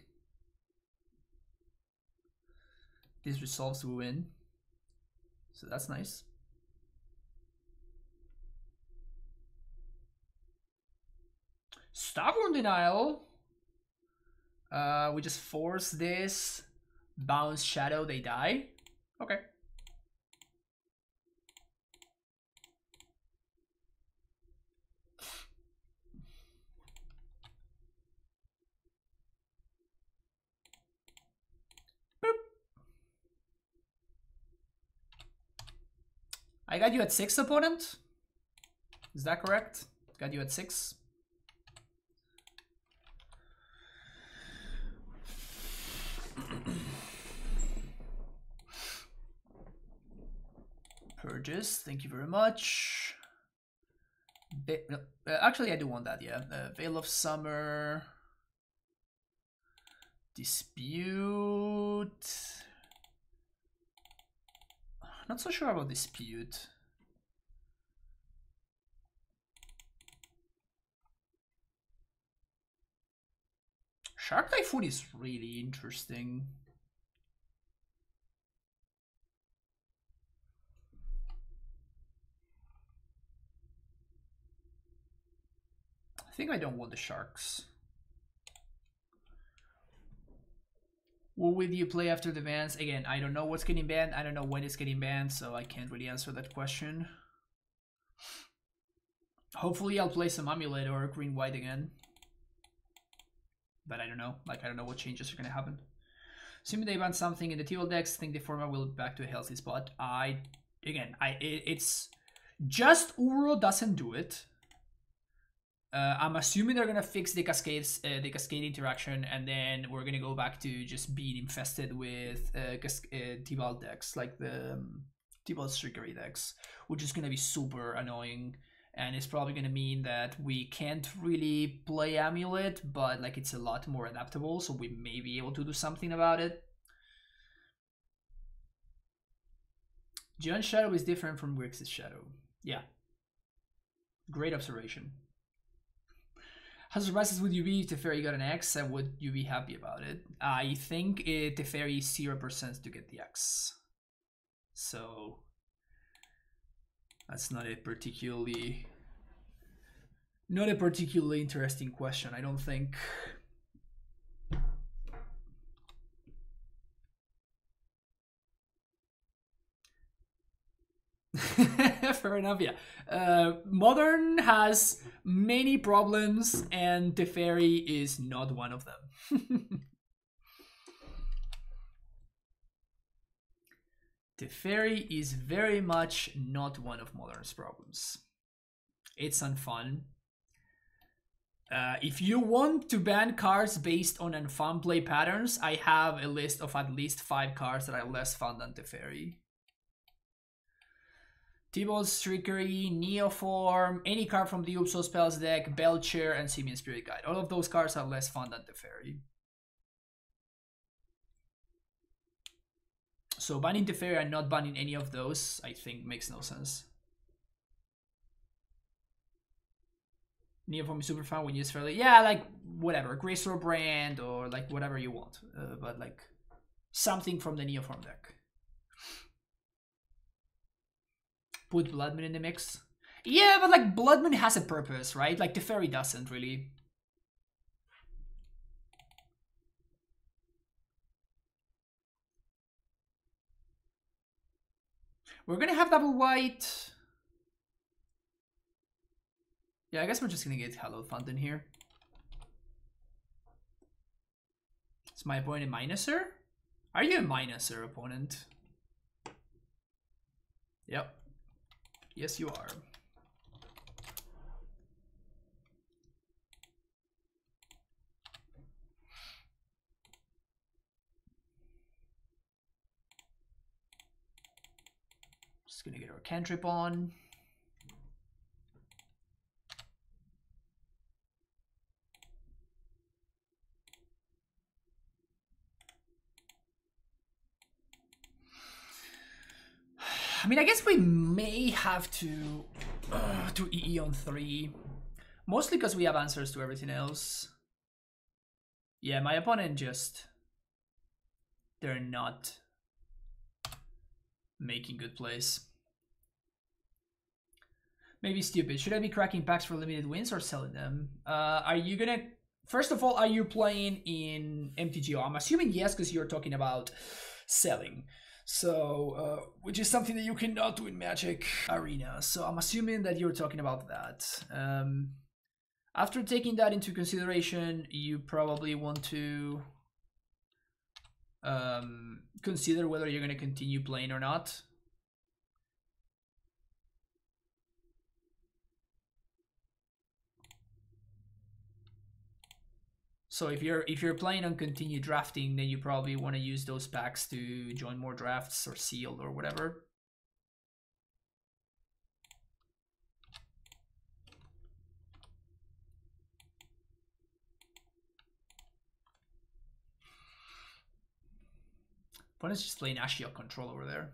This resolves to win. So that's nice. Stubborn Denial. We just force this. Bounce Shadow, they die. Okay. I got you at 6, opponent? Is that correct? Got you at 6. Purges, thank you very much. Actually, I do want that, yeah. Veil of Summer. Dispute. Not so sure about Dispute. Shark Typhoon is really interesting. I think I don't want the sharks. What will you play after the bans? Again, I don't know what's getting banned. I don't know when it's getting banned, so I can't really answer that question. Hopefully I'll play some Amulet or Green-White again. But I don't know. Like, I don't know what changes are going to happen. Assuming they ban something in the Tebolt decks, I think the format will be back to a healthy spot. It's just Uro doesn't do it. I'm assuming they're gonna fix the cascade interaction, and then we're gonna go back to just being infested with Tebolt decks, like the Tibolt's Trickery decks, which is gonna be super annoying, and it's probably gonna mean that we can't really play Amulet, but like it's a lot more adaptable, so we may be able to do something about it. Jund Shadow is different from Grixis Shadow. Yeah, great observation. How surprised would you be if Teferi got an X, and would you be happy about it? I think Teferi is 0% to get the X. So that's not a particularly interesting question, I don't think. Fair enough, yeah. Modern has many problems, and Teferi is not one of them. Teferi is very much not one of Modern's problems. It's unfun. If you want to ban cards based on unfun play patterns, I have a list of at least 5 cards that are less fun than Teferi. Tibolt's Trickery, Neoform, any card from the Upso Spells deck, Belcher, and Simian Spirit Guide. All of those cards are less fun than Teferi. So banning Teferi and not banning any of those, I think, makes no sense. Neoform is super fun when used fairly. Yeah, like, whatever. Grisor brand or, like, whatever you want. But, like, something from the Neoform deck. Put Blood Moon in the mix. Yeah, but like Blood Moon has a purpose, right? Like Teferi doesn't really. We're gonna have double white. Yeah, I guess we're just gonna get Hallowed Fountain here. Is my opponent a minuser? Are you a minuser, opponent? Yep. Yes, you are. cantrip on. I mean, I guess we may have to do EE on 3, mostly because we have answers to everything else. Yeah, my opponent just... they're not making good plays. Maybe stupid. Should I be cracking packs for limited wins or selling them? Are you gonna... First of all, are you playing in MTGO? I'm assuming yes, because you're talking about selling. So, which is something that you cannot do in Magic Arena. So I'm assuming that you're talking about that. After taking that into consideration, you probably want to consider whether you're going to continue playing or not. So if you're planning on continue drafting, then you probably want to use those packs to join more drafts or sealed or whatever. Opponent's just playing Ashiok Control over there.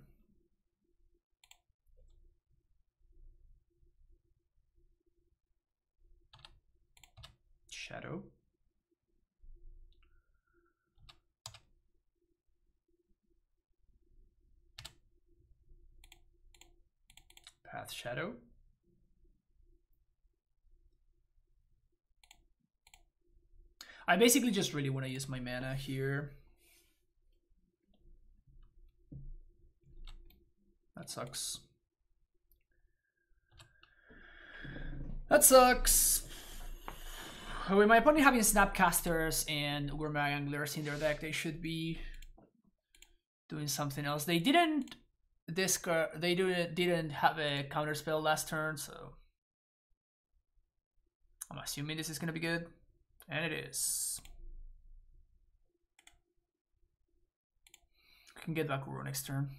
Shadow. Path Shadow. I basically just really want to use my mana here. That sucks. That sucks. With my opponent having Snapcasters and Gourmet Anglers in their deck, they should be doing something else. They didn't. They didn't have a counterspell last turn, so I'm assuming this is gonna be good, and it is. I can get back Uro next turn.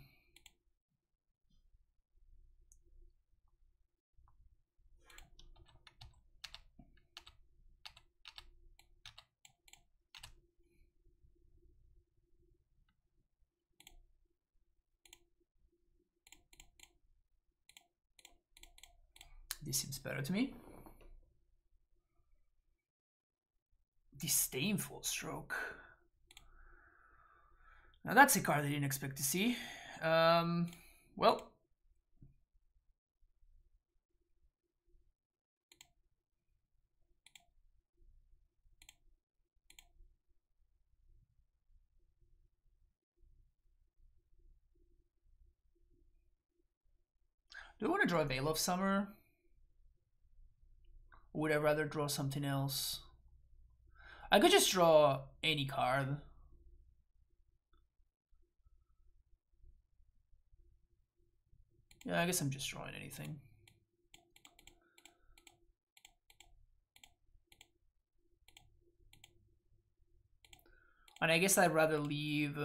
This seems better to me. Disdainful Stroke. Now that's a card I didn't expect to see. Well. Do I want to draw a Veil of Summer? Would I rather draw something else? I could just draw any card. Yeah, I guess I'm just drawing anything. And I guess I'd rather leave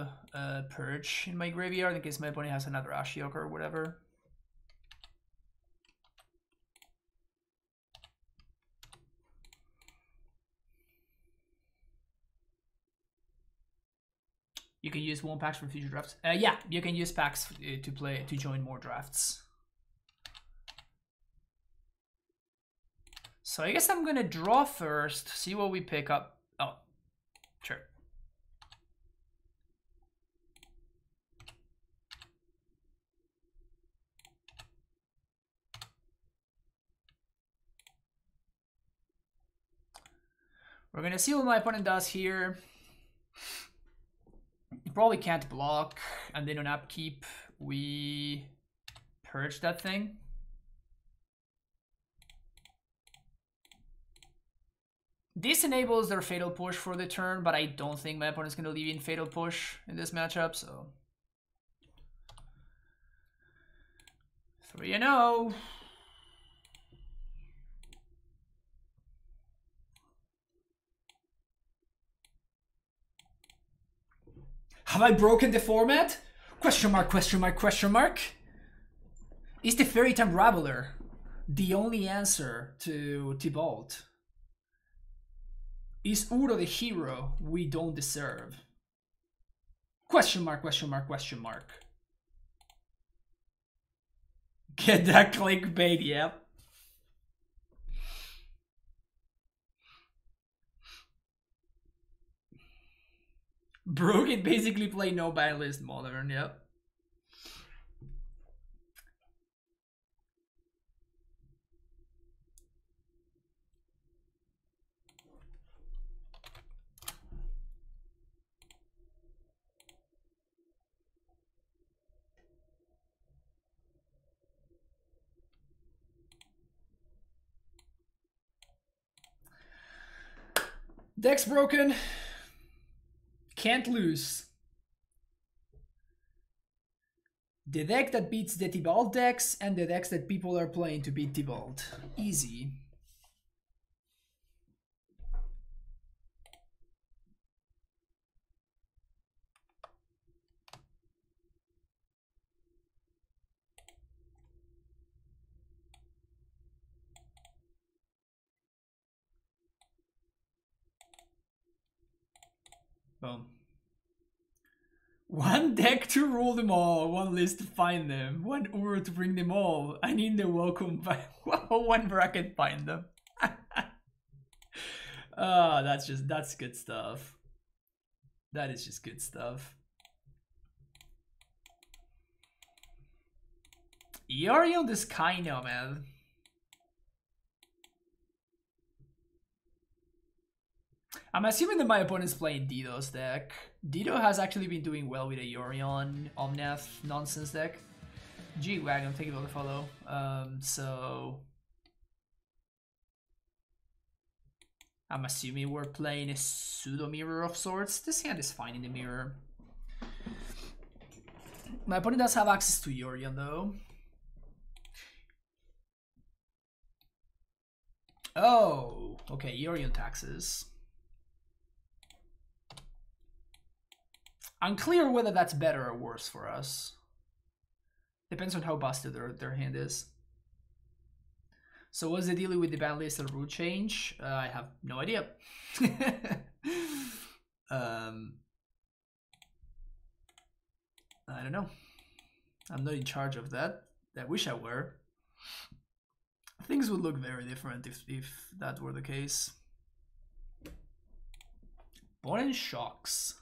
Purge in my graveyard in case my opponent has another Ashiok or whatever. You can use one packs for future drafts. Yeah, you can use packs to join more drafts. So I guess I'm gonna draw first, see what we pick up. Oh, sure. We're gonna see what my opponent does here. Probably can't block, and then on upkeep we purge that thing. This enables their Fatal Push for the turn, but I don't think my opponent's gonna leave in Fatal Push in this matchup, so 3-0. Have I broken the format? Question mark, question mark, question mark. Is Teferi Time Raveler the only answer to Tibolt? Is Uro the hero we don't deserve? Question mark, question mark, question mark. Get that clickbait, yep. Broke it basically play no ban list modern, yep. Deck's broken. Can't lose. The deck that beats the Tibolt decks and the decks that people are playing to beat Tibolt. Easy. Boom. One deck to rule them all, one list to find them, one Uro to bring them all. I need the welcome by one bracket find them. Oh, that's good stuff. That is just good stuff. Yorion the Sky now, man. I'm assuming that my opponent's playing Dido's deck. Dido has actually been doing well with a Yorion, Omnath nonsense deck. G-Wagon, thank you for the follow. So I'm assuming we're playing a pseudo-mirror of sorts. This hand is fine in the mirror. My opponent does have access to Yorion though. Oh, okay, Yorion taxes. Unclear whether that's better or worse for us. Depends on how busted their hand is. So what's the deal with the ban list and rule change? I have no idea. I don't know. I'm not in charge of that. I wish I were. Things would look very different if that were the case. Born shocks.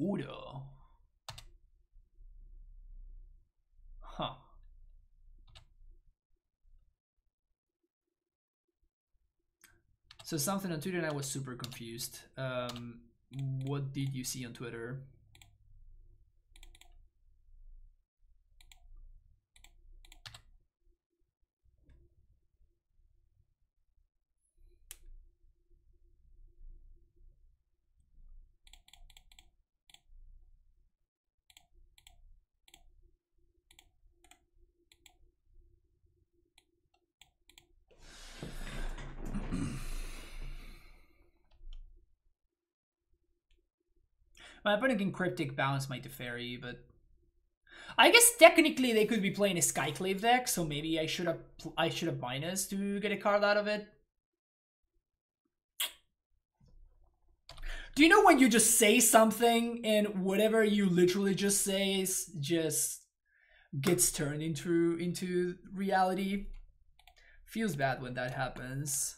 Uro. Huh. So something on Twitter and I was super confused. What did you see on Twitter? My opponent can Cryptic bounce my Teferi, but I guess technically they could be playing a Skyclave deck, so maybe I should have minus to get a card out of it. Do you know when you just say something and whatever you literally just say just gets turned into reality? Feels bad when that happens.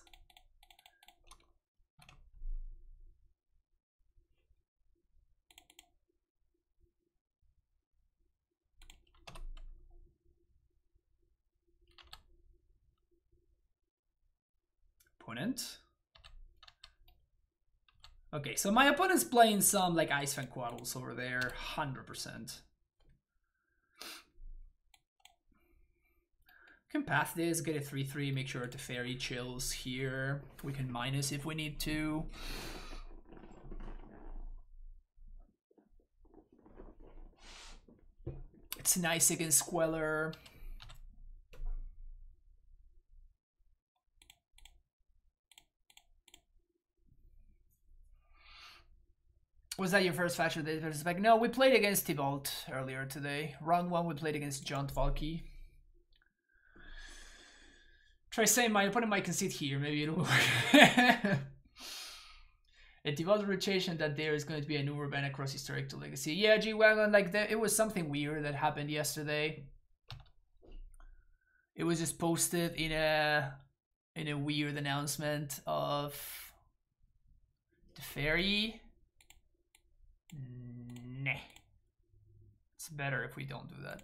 Okay, so my opponent's playing some like Icefang Coatl over there, 100%. Can path this, get a 3/3, make sure Teferi chills here. We can minus if we need to. It's nice against Queller. Was that your first faction that was like, no, we played against Tibolt earlier today. Round 1 we played against Jund Valki. Try saying my opponent might concede here, maybe it'll work. A Tibolt rotation that there is going to be a new Urbana across historic to legacy. Yeah, G-Wagon, like that, it was something weird that happened yesterday. It was just posted in a weird announcement of Teferi. Nah. It's better if we don't do that.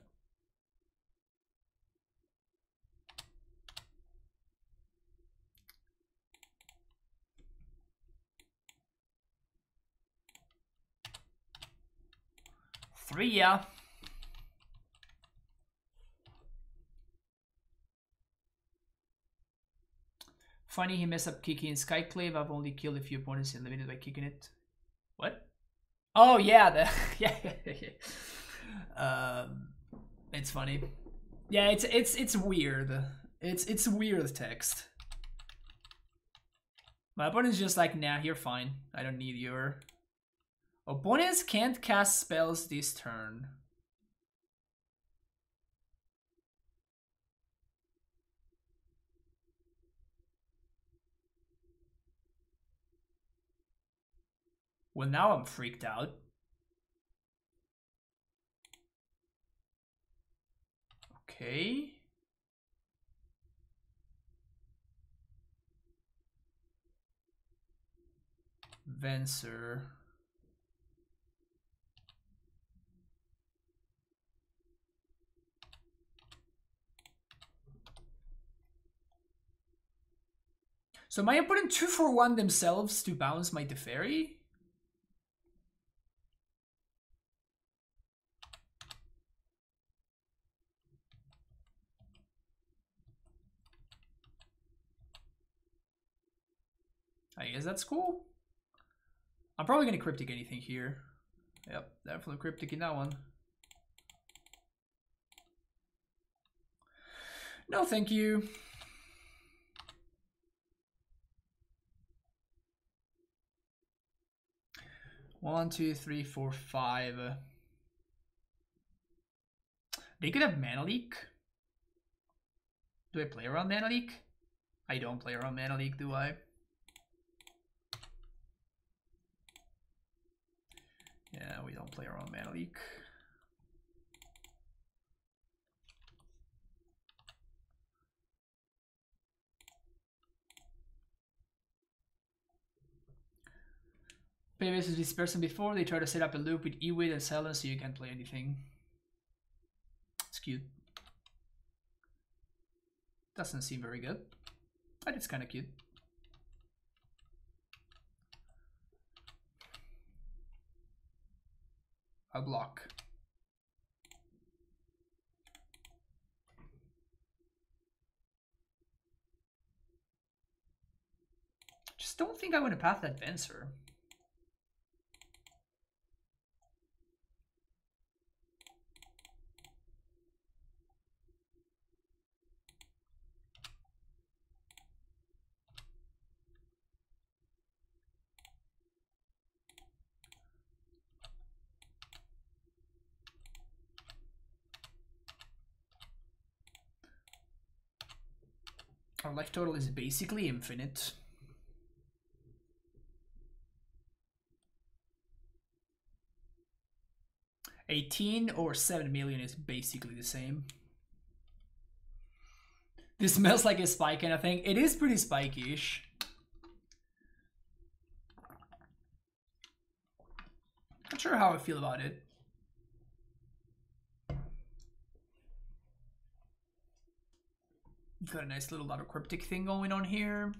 Three, yeah. Funny he messed up kicking Skyclave. I've only killed a few opponents in the minute by kicking it. What? Oh yeah, it's funny. Yeah, it's weird. It's weird text. My opponent's just like, nah, you're fine. I don't need your. Opponents can't cast spells this turn. Well, now I'm freaked out. Okay. Venser. So my opponent 2-for-1 themselves to bounce my Teferi? I guess that's cool. I'm probably gonna cryptic anything here. Yep, definitely cryptic in that one. No, thank you. One, two, three, four, five. They could have Mana Leak. Do I play around Mana Leak? I don't play around Mana Leak, do I? Yeah, we don't play around Mana Leak. Previous is this person before, they try to set up a loop with E-Wit and silence so you can't play anything. It's cute. Doesn't seem very good, but it's kind of cute. I'll block. Just don't think I want to path that Venser. Our life total is basically infinite. $18 or $7 million is basically the same. This smells like a spike kind of thing. It is pretty spikish. Not sure how I feel about it. Got a nice little lot of cryptic thing going on here.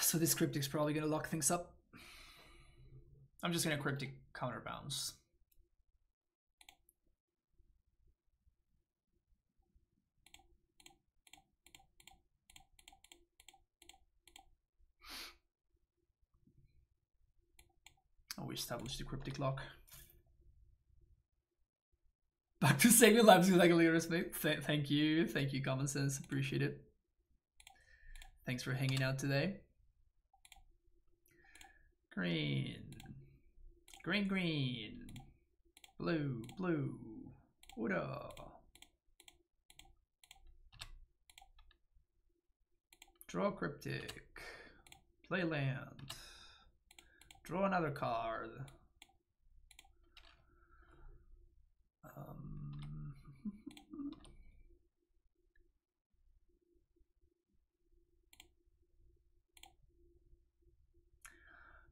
So this cryptic's probably gonna lock things up. I'm just gonna cryptic counterbounce. establish the cryptic lock. Back to Savior Labs with Aguilera's mate. Thank you, Common Sense. Appreciate it. Thanks for hanging out today. Green. Green, green. Blue, blue. Uro. Draw cryptic. Play land. Draw another card.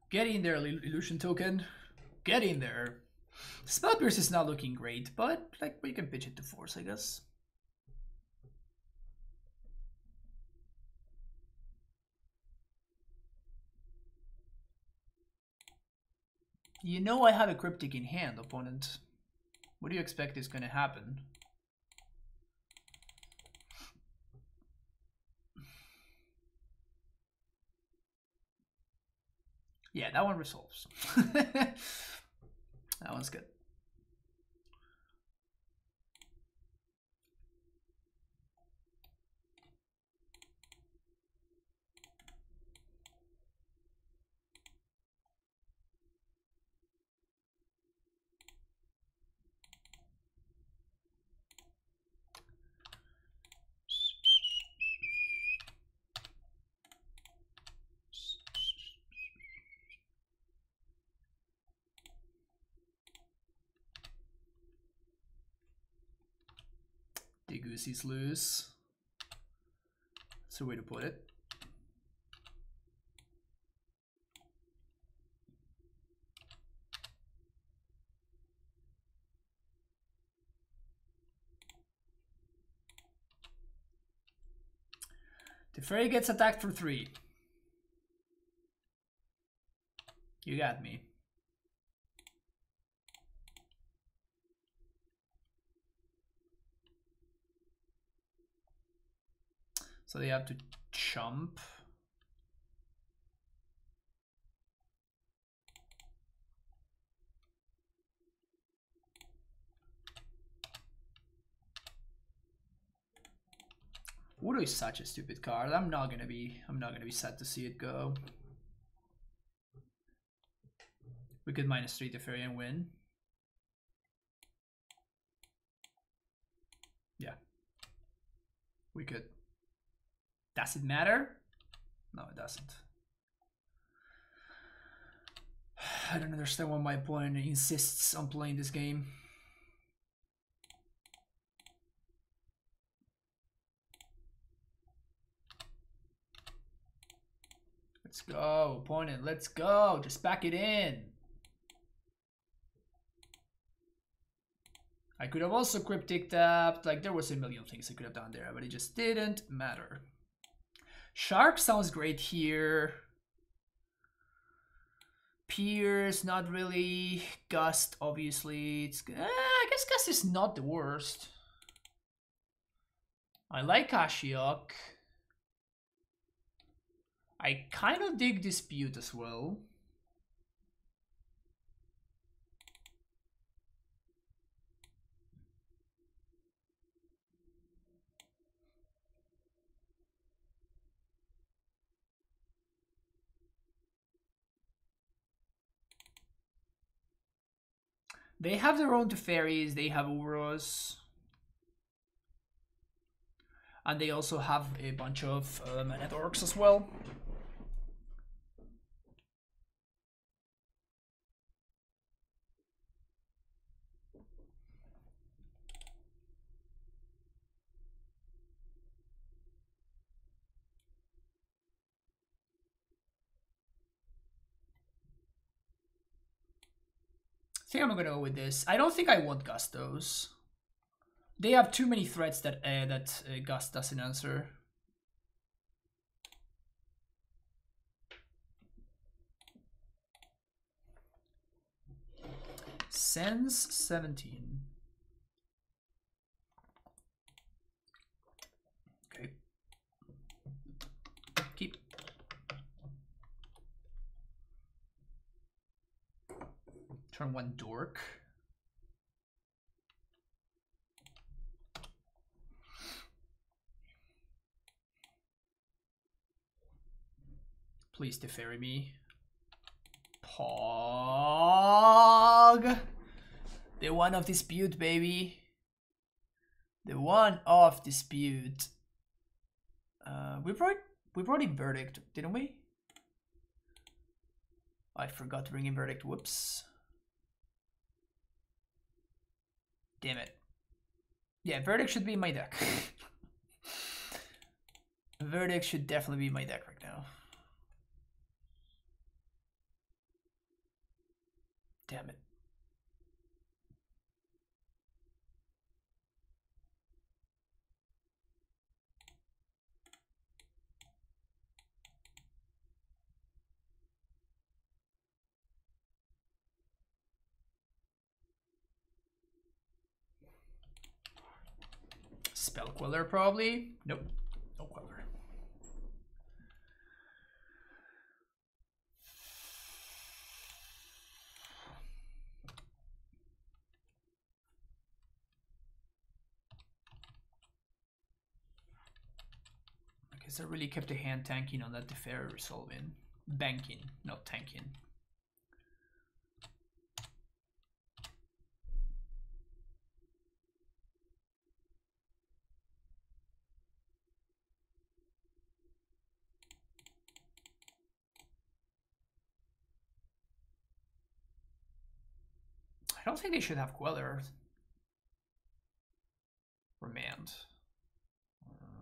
Get in there, Illusion Token. Get in there. Spellpierce is not looking great, but like we can pitch it to Force, I guess. You know I have a Cryptic in hand, opponent. What do you expect is going to happen? Yeah, that one resolves. That one's good. Goosey's loose. That's a way to put it. Teferi gets attacked for 3. You got me. So they have to chump. Uro is such a stupid card. I'm not gonna be sad to see it go. We could -3 Teferi and win. Yeah. We could. Does it matter? No, it doesn't. I don't understand why my opponent insists on playing this game. Let's go, opponent, let's go. Just back it in. I could have also cryptic tapped. Like, there was a million things I could have done there, but it just didn't matter. Shark sounds great here. Pierce, not really. Gust, obviously. It's, I guess Gust is not the worst. I like Ashiok. I kind of dig Dispute as well. They have their own Teferis, they have Uros, and they also have a bunch of Mana Dorks as well. I think I'm gonna go with this. I don't think I want Gustos. They have too many threats that Gust doesn't answer. Sense 17. Okay. Keep. Turn one dork. Please Teferi me. Pog. The one of dispute, baby. The one of dispute. We brought in verdict, didn't we? I forgot to bring in verdict. Whoops. Damn it. Yeah, verdict should be in my deck. Verdict should definitely be in my deck right now. Damn it. Spell Queller probably? Nope. No Queller. I really kept a hand tanking on that Teferi resolving. Banking, not tanking. I don't think they should have Queller. Remand.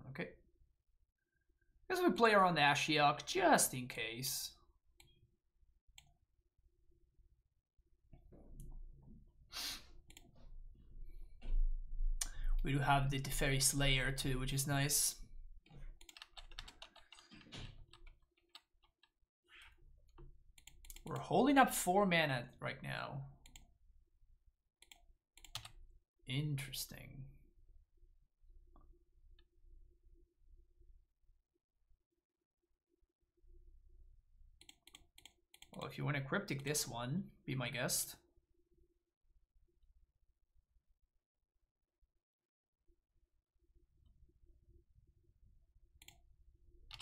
Okay. Guess we play around Ashiok just in case. We do have the Teferi Slayer too, which is nice. We're holding up 4 mana right now. Interesting. Well, if you want to cryptic this one, be my guest.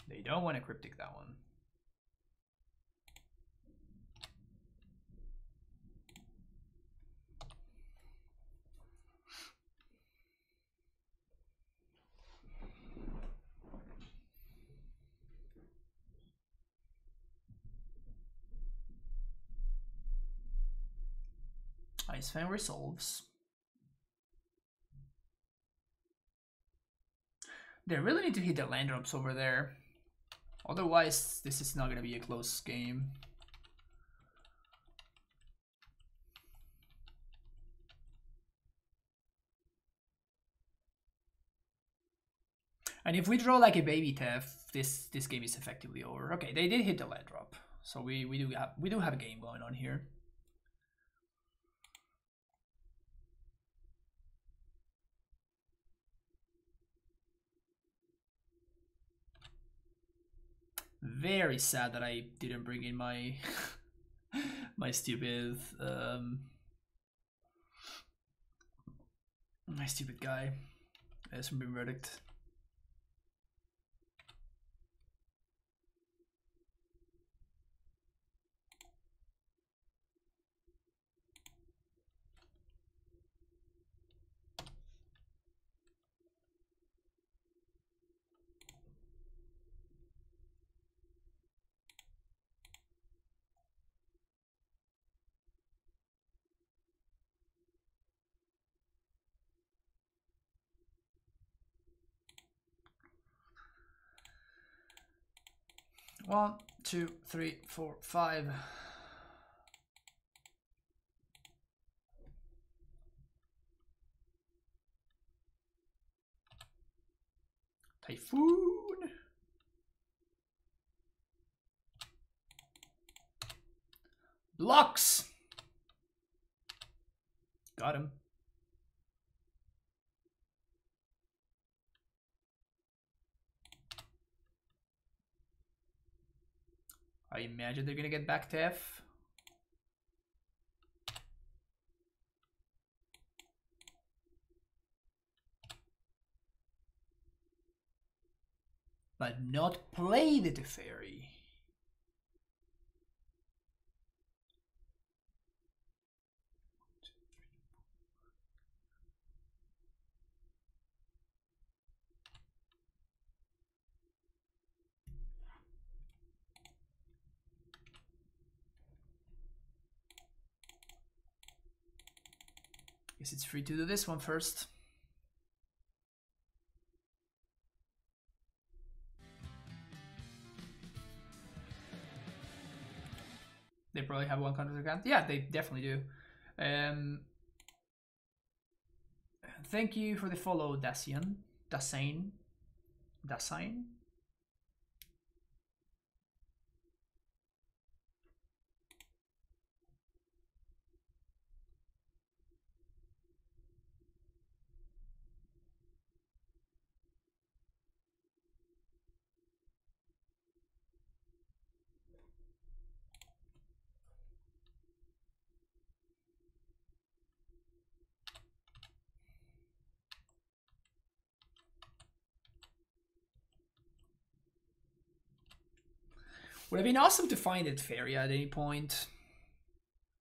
They don't want to cryptic that one. Icefang resolves. They really need to hit the land drops over there. Otherwise, this is not going to be a close game. And if we draw like a baby Tef, this game is effectively over. Okay, they did hit the land drop. So we do have a game going on here. Very sad that I didn't bring in my my stupid guy. That's from being verdict. One, two, three, four, five. Typhoon. Blocks. Got him. I imagine they're gonna get back Tef. but not play the Teferi. Guess it's free to do this one first. They probably have one counter account. Yeah, they definitely do. Thank you for the follow, Dacian. Dasain. Dasain? Would have been awesome to find it Teferi at any point.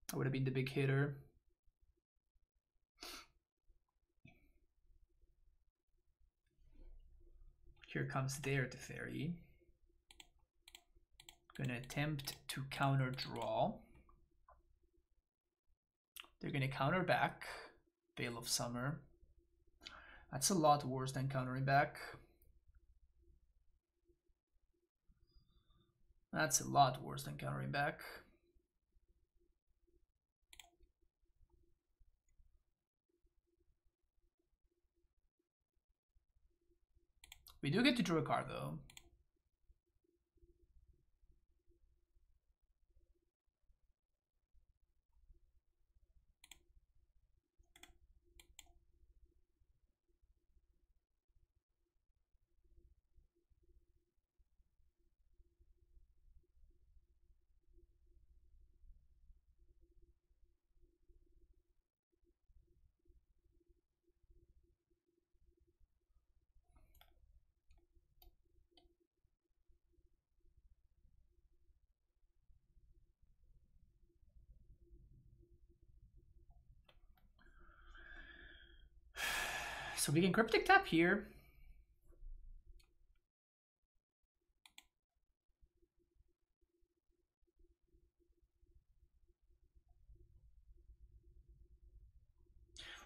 That would have been the big hitter. Here comes their Teferi. Gonna attempt to counter draw. They're gonna counter back. Veil of Summer. That's a lot worse than countering back. That's a lot worse than countering back. We do get to draw a card though. So we can Cryptic Tap here.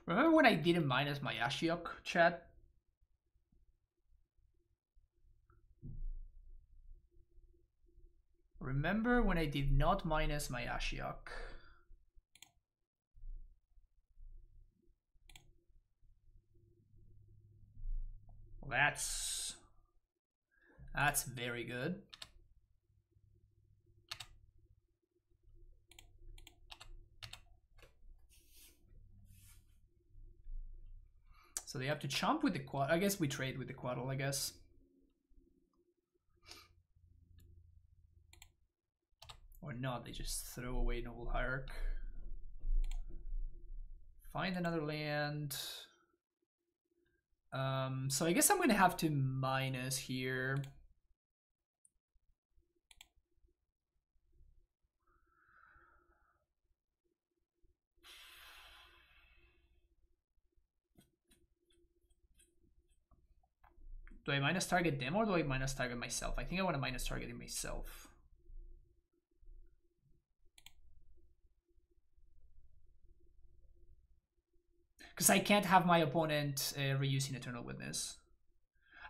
Remember when I didn't minus my Ashiok, chat? Remember when I did not minus my Ashiok? That's very good. So they have to chomp with the Coatl. I guess we trade with the Coatl, I guess. Or not, they just throw away Noble Hierarch. Find another land. So I guess I'm gonna have to minus here. Do I minus target them or do I minus target myself? I think I want to minus target myself. Because I can't have my opponent reusing Eternal Witness.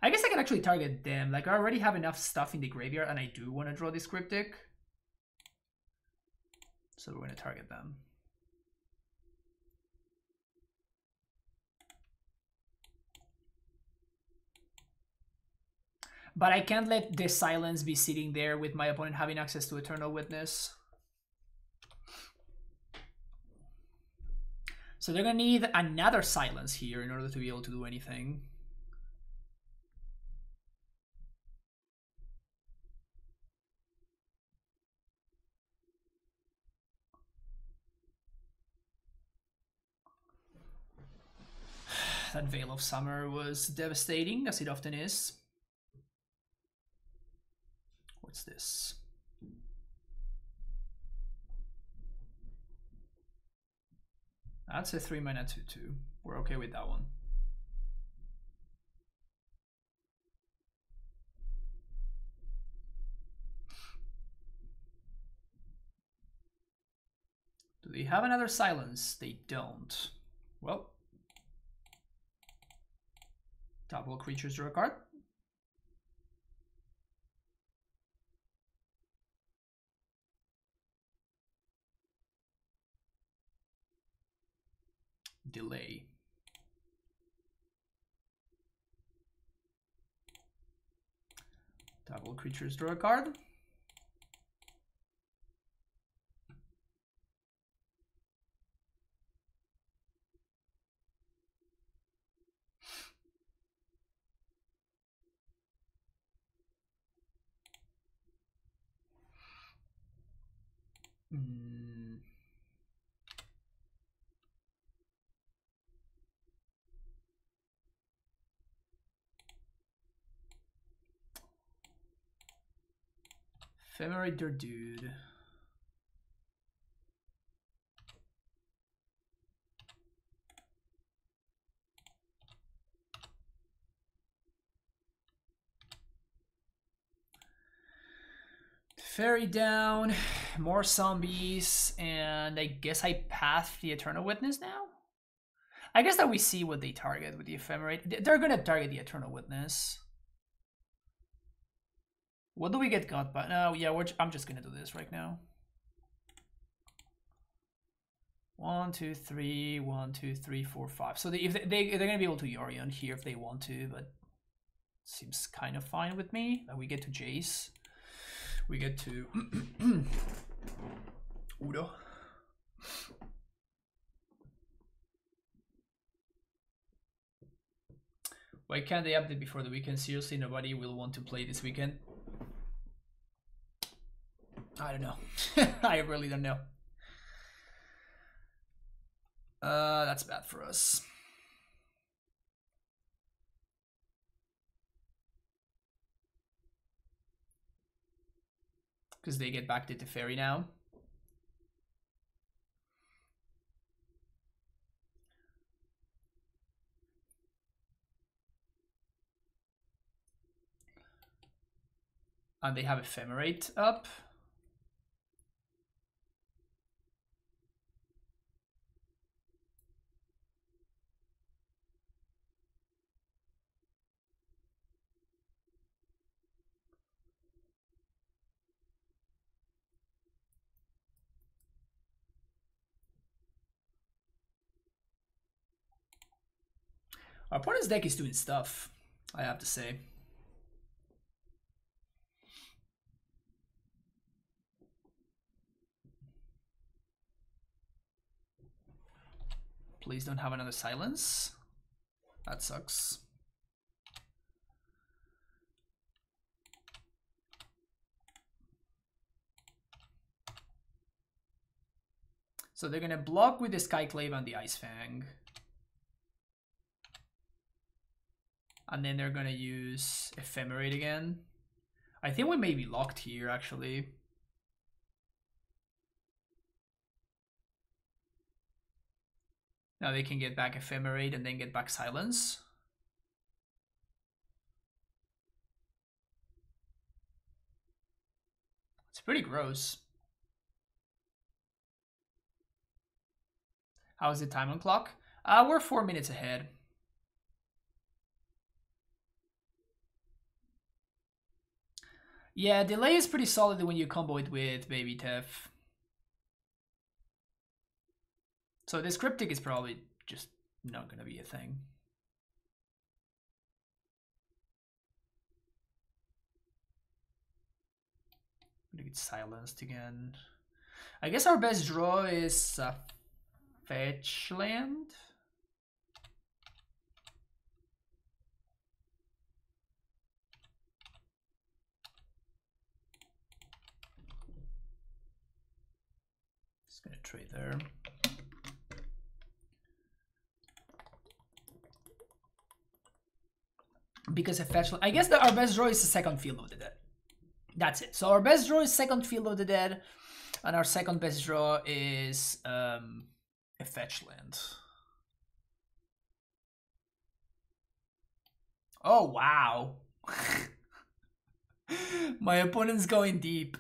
I guess I can actually target them. Like, I already have enough stuff in the graveyard, and I do want to draw this Cryptic. So we're going to target them. But I can't let the silence be sitting there with my opponent having access to Eternal Witness. So they're gonna need another silence here in order to be able to do anything. That Veil of Summer was devastating, as it often is. towards this. That's a 3 mana 2/2. We're okay with that one. Do they have another silence? They don't. Well, top all creatures draw a card. Delay. Double creatures draw a card. Ephemerate their dude. Teferi down, more zombies, and I guess I path the Eternal Witness now? I guess that we see what they target with the Ephemerate. They're gonna target the Eternal Witness. What do we get got by? No, yeah, I'm just gonna do this right now. 1, 2, 3, 1, 2, 3, 4, 5. So they're gonna be able to Yorion here if they want to, but seems kind of fine with me. We get to Jace. We get to Uro. Why can't they update before the weekend? Seriously, nobody will want to play this weekend. I don't know. I really don't know. That's bad for us. Because they get back to Teferi now. And they have Ephemerate up. Our opponent's deck is doing stuff, I have to say. Please don't have another silence. That sucks. So they're gonna block with the Skyclave and the Icefang. And then they're gonna use Ephemerate again. I think we may be locked here, actually. Now they can get back Ephemerate and then get back Silence. It's pretty gross. How is the time on clock? We're 4 minutes ahead. Yeah, delay is pretty solid when you combo it with Baby Tef. So this Cryptic is probably just not gonna be a thing. I'm gonna get silenced again. I guess our best draw is fetch land. Gonna trade there. Because I guess that our best draw is the second field of the deck. That's it. So our best draw is second Field of the Dead, and our second best draw is a fetch land. Oh wow. My opponent's going deep.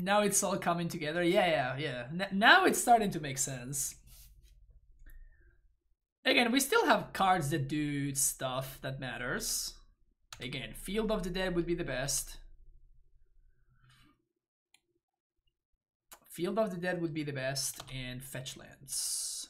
Now it's all coming together. Yeah. Now it's starting to make sense. Again, we still have cards that do stuff that matters. Again, Field of the Dead would be the best. Field of the Dead would be the best, and fetch lands.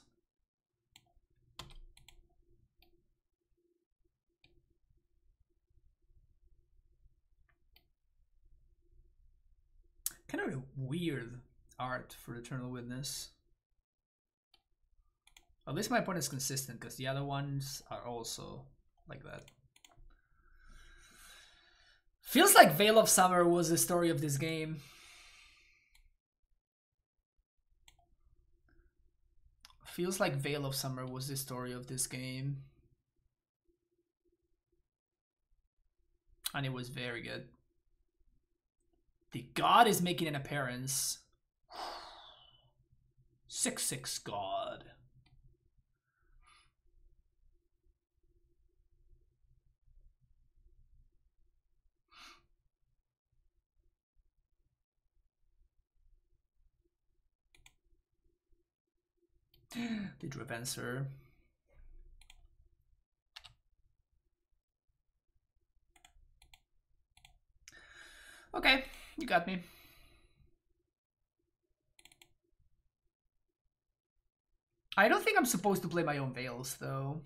Kind of a weird art for Eternal Witness. At least my opponent's consistent, because the other ones are also like that. Feels like Veil of Summer was the story of this game. Feels like Veil of Summer was the story of this game. And it was very good. The god is making an appearance. 6/6 god. They drew a Venser. Okay. You got me. I don't think I'm supposed to play my own Veils, though.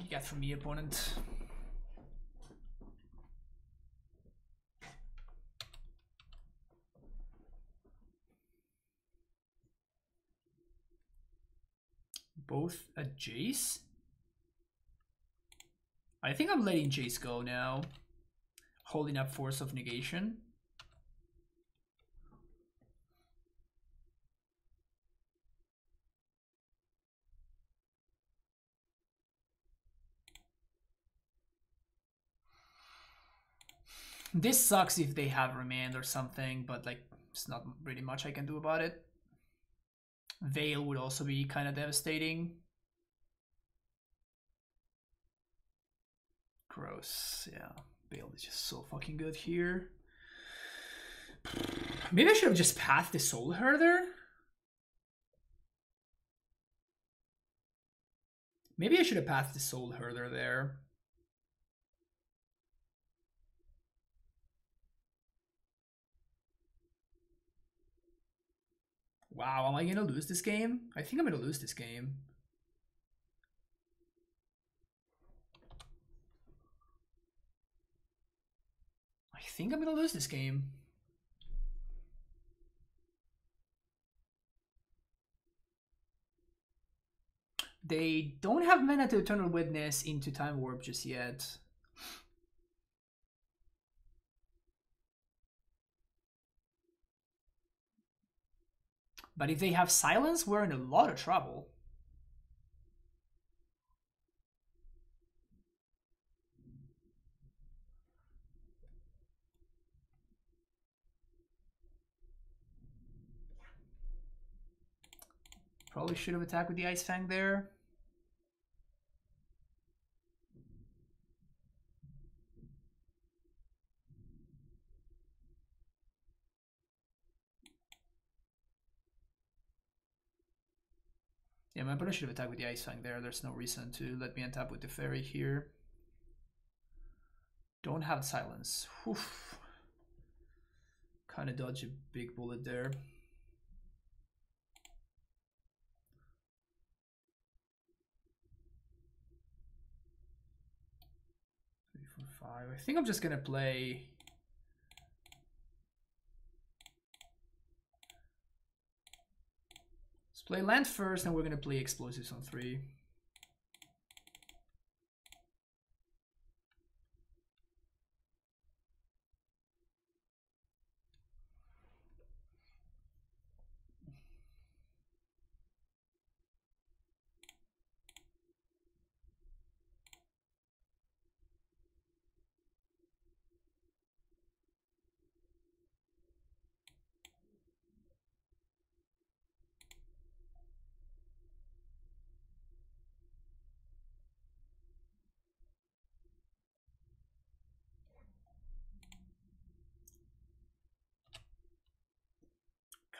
You got from me, opponent. Both a Jace? I think I'm letting Jace go now. Holding up Force of Negation. This sucks if they have Remand or something, but like it's not really much I can do about it. Veil would also be kind of devastating. gross. Yeah, Bale is just so fucking good here. Maybe I should have just pathed the Soul Herder. Maybe I should have pathed the Soul Herder there. Wow, am I gonna lose this game? I think I'm gonna lose this game. I think I'm gonna lose this game. They don't have mana to Eternal Witness into Time Warp just yet. But if they have silence, we're in a lot of trouble. Probably should have attacked with the Icefang there. Yeah, my opponent should have attacked with the Icefang there. There's no reason to let me untap with the Teferi here. Don't have silence. Oof. Kind of dodge a big bullet there. Three, four, five. I think I'm just gonna play. Play land first, and we're gonna play explosives on 3.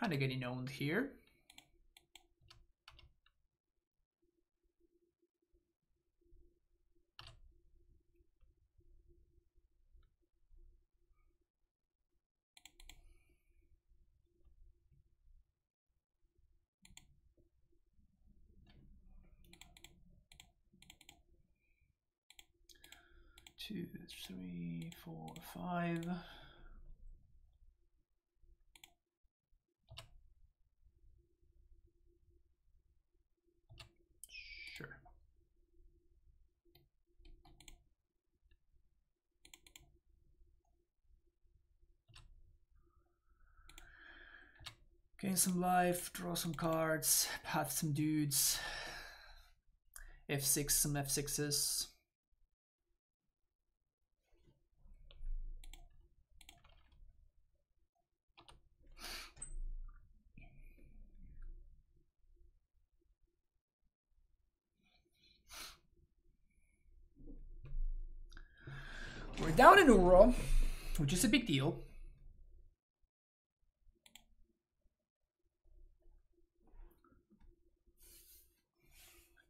Kind of getting owned here. Two, three, four, five. Gain some life, draw some cards, path some dudes, F6 some F6s. We're down in Uro, which is a big deal.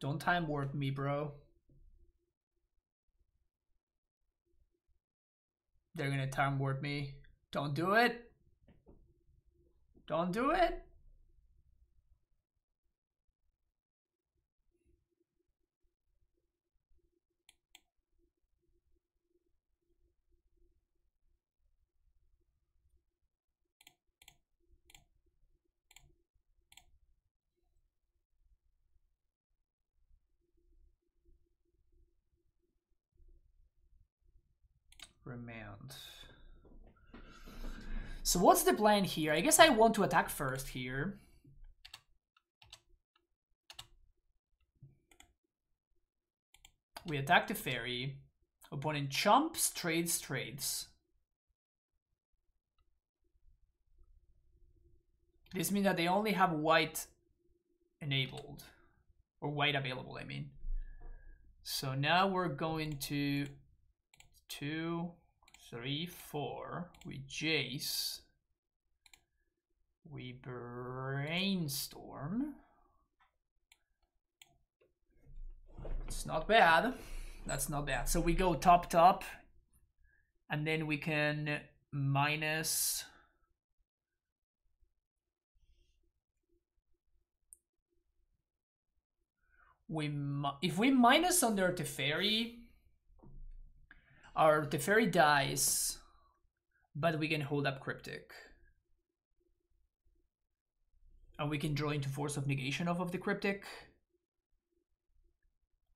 Don't time warp me, bro. They're gonna time warp me. Don't do it. Don't do it. Remand. So what's the plan here? I guess I want to attack first here. We attack the Teferi. Opponent chumps, trades. This means that they only have white enabled. Or white available, I mean. So now we're going to 2, 3, 4. We Jace. We Brainstorm. It's not bad. That's not bad. So we go top, top. And then we can minus... If we minus on their Teferi, our Teferi dies, but we can hold up Cryptic. And we can draw into Force of Negation off of the Cryptic.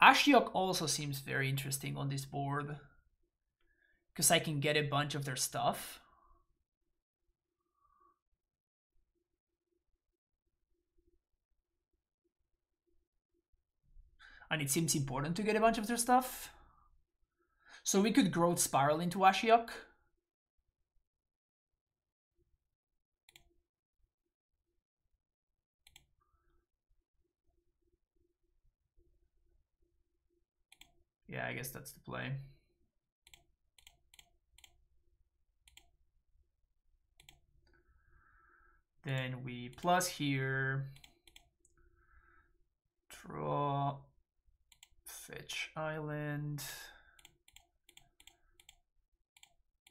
Ashiok also seems very interesting on this board, because I can get a bunch of their stuff. And it seems important to get a bunch of their stuff. So we could Growth Spiral into Ashiok. Yeah, I guess that's the play. Then we plus here. Draw. Fetch Island.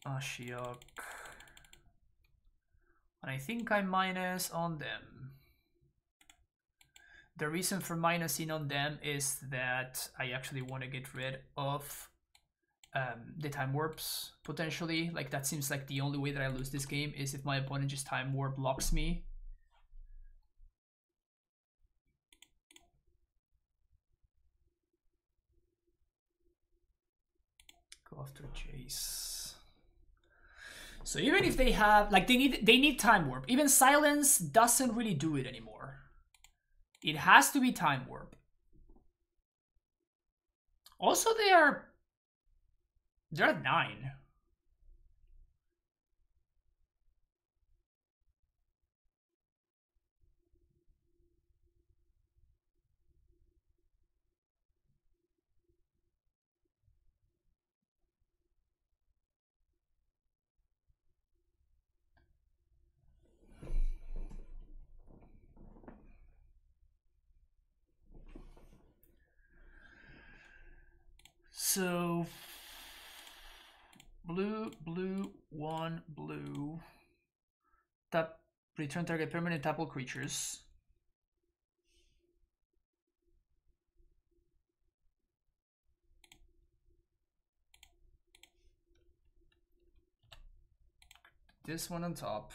Ashiok. And I think I minus on them. The reason for minusing on them is that I actually want to get rid of the time warps, potentially. Like, that seems like the only way that I lose this game is if my opponent just time warp blocks me. Go after Jace. So even if they have, like, they need time warp. Even silence doesn't really do it anymore. It has to be time warp. Also, they're at 9. So blue, 1 blue, tap, return target permanent, tap all creatures. This one on top,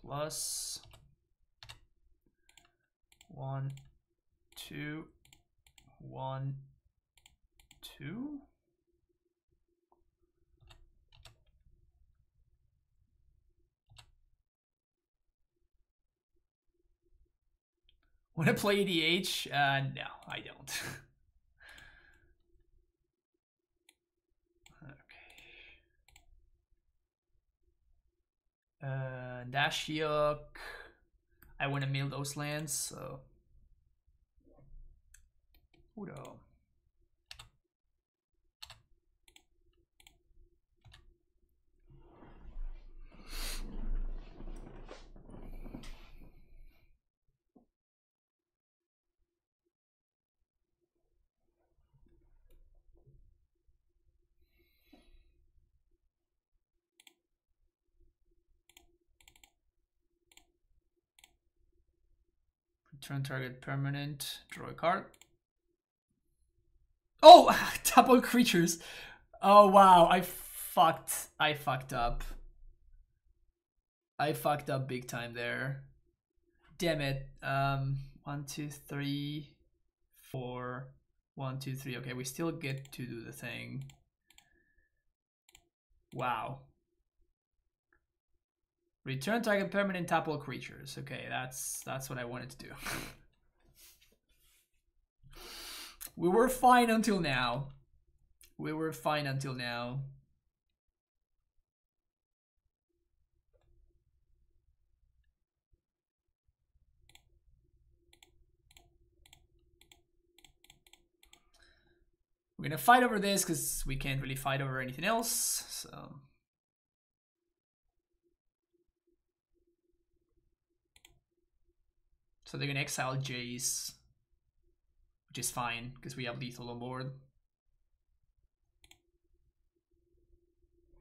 plus 1, 2, 1, 2. Want to play EDH? No, I don't. Okay. Ashiok. I want to mill those lands, so. Uro. Turn target permanent, draw a card. Oh, tap all creatures. Oh wow, I fucked up. I fucked up big time there. Damn it. 1, 2, 3, 4. 1, 2, 3. Okay, we still get to do the thing. Wow. Return target permanent, tap all creatures. Okay, that's what I wanted to do. We were fine until now. We were fine until now. We're gonna fight over this because we can't really fight over anything else, so... So they're gonna exile Jace, which is fine because we have lethal on board.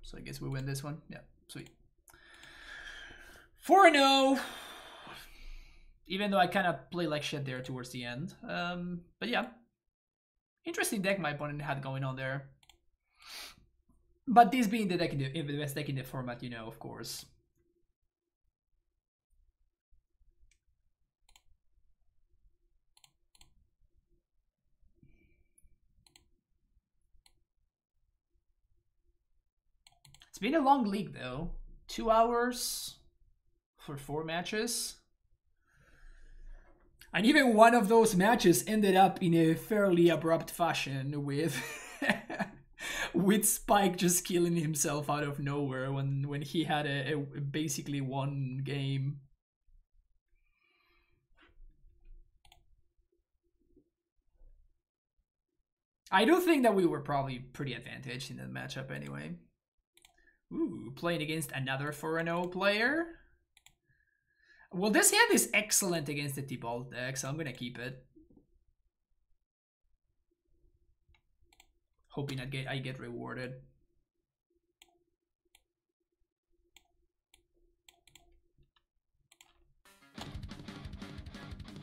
So I guess we win this one. Yeah, sweet. 4-0. Even though I kind of played like shit there towards the end. But yeah, interesting deck my opponent had going on there. But this being the deck, the best deck in the format, you know, of course. It's been a long league though, 2 hours for 4 matches. And even one of those matches ended up in a fairly abrupt fashion with with Spike just killing himself out of nowhere when he had a basically one game. I do think that we were probably pretty advantaged in that matchup anyway. Ooh, playing against another 4-0 player. Well, this hand is excellent against the Tibolt deck, so I'm gonna keep it. Hoping I get rewarded.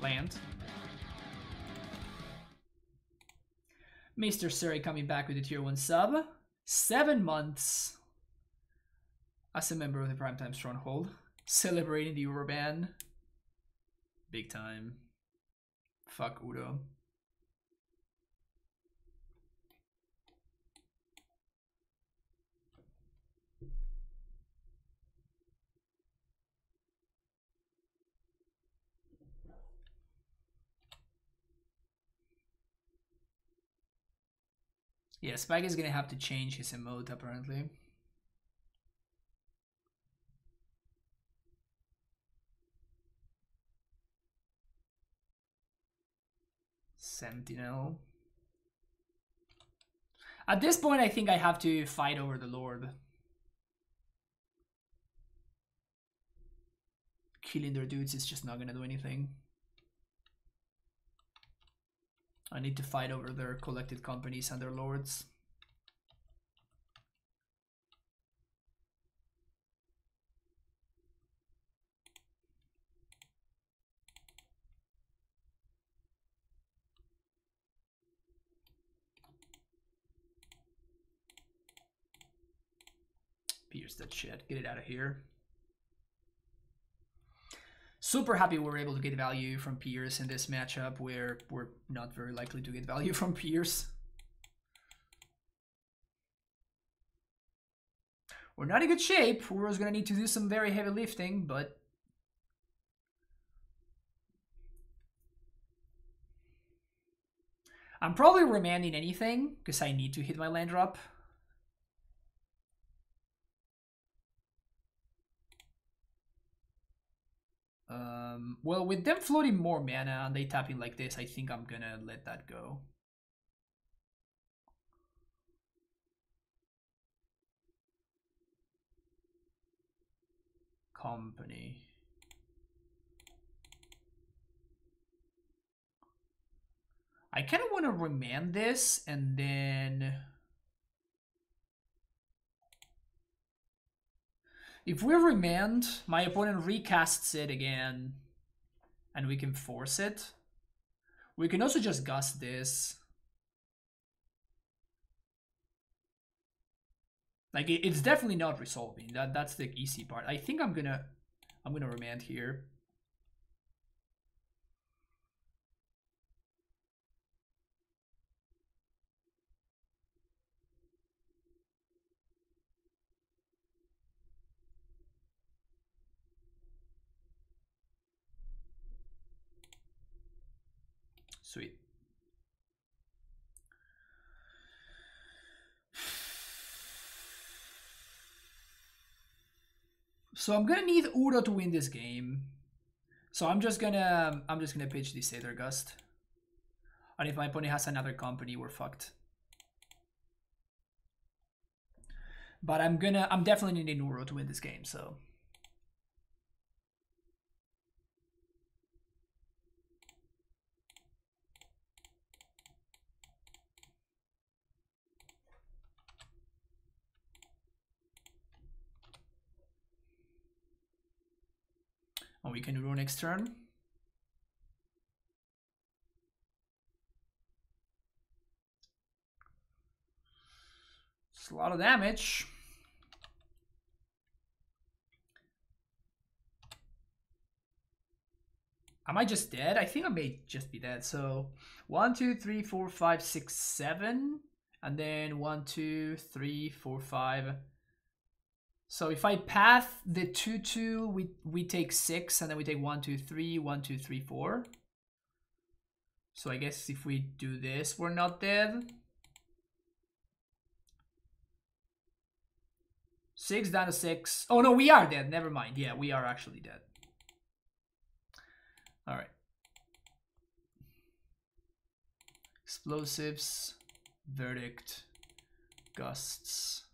Land. Mr. Suri coming back with a tier 1 sub. 7 months as a member of the Primetime Stronghold. Celebrating the Uro ban. Big time. Fuck Uro. Yeah, Spike is gonna have to change his emote apparently. Sentinel. At this point, I think I have to fight over the Lord. Killing their dudes is just not gonna do anything. I need to fight over their collected companies and their lords. Pierce that shit, get it out of here. Super happy we're able to get value from Pierce in this matchup where we're not very likely to get value from Pierce. We're not in good shape. Uro's gonna need to do some very heavy lifting, but I'm probably remanding anything because I need to hit my land drop. Well, with them floating more mana and they tapping like this, I think I'm gonna let that go. Company. I kind of want to remand this and then... If we remand, my opponent recasts it again, and we can force it. We can also just gust this. Like it's definitely not resolving. That's the easy part. I think I'm gonna remand here. Sweet. So I'm gonna need Uro to win this game. So I'm just gonna pitch this Aether Gust. And if my opponent has another company, we're fucked. But I'm definitely needing Uro to win this game, so. And we can Uro next turn. It's a lot of damage. Am I just dead? I think I may just be dead. So 1, 2, 3, 4, 5, 6, 7, and then 1, 2, 3, 4, 5. So if I path the 2/2, we take 6, and then we take 1, 2, 3, 1, 2, 3, 4. So I guess if we do this, we're not dead. 6 down to 6. Oh no, we are dead. Never mind. Yeah, we are actually dead. All right. Explosives, verdict, gusts.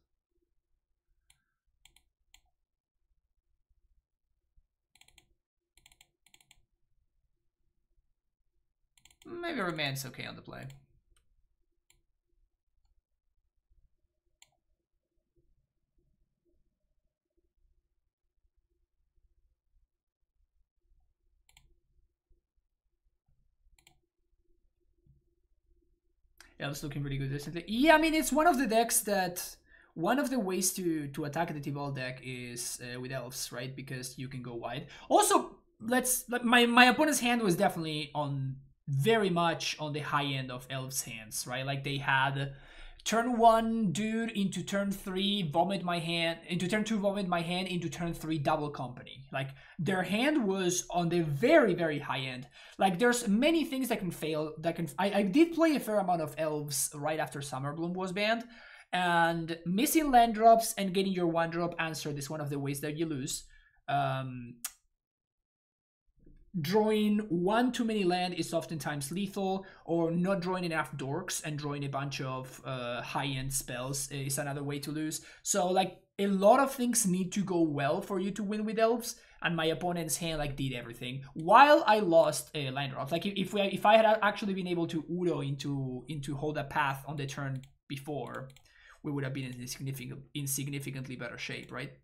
Maybe remains okay on the play. Elves looking really good recently. Yeah, I mean, it's one of the decks that... One of the ways to attack the Tibolt deck is with Elves, right? Because you can go wide. Also, my opponent's hand was definitely on... Very much on the high end of Elves' hands, right? Like they had turn 1 dude into turn 3 vomit my hand, into turn 2 vomit my hand, into turn 3 double company. Like their hand was on the very, very high end. Like there's many things that can fail. That can I did play a fair amount of Elves right after Summerbloom was banned, and missing land drops and getting your 1-drop answered is one of the ways that you lose. Drawing one too many land is oftentimes lethal, or not drawing enough dorks and drawing a bunch of high-end spells is another way to lose. So like a lot of things need to go well for you to win with Elves, and my opponent's hand like did everything while I lost land drops. Like if I had actually been able to Uro into hold a path on the turn before, we would have been in significantly better shape, right?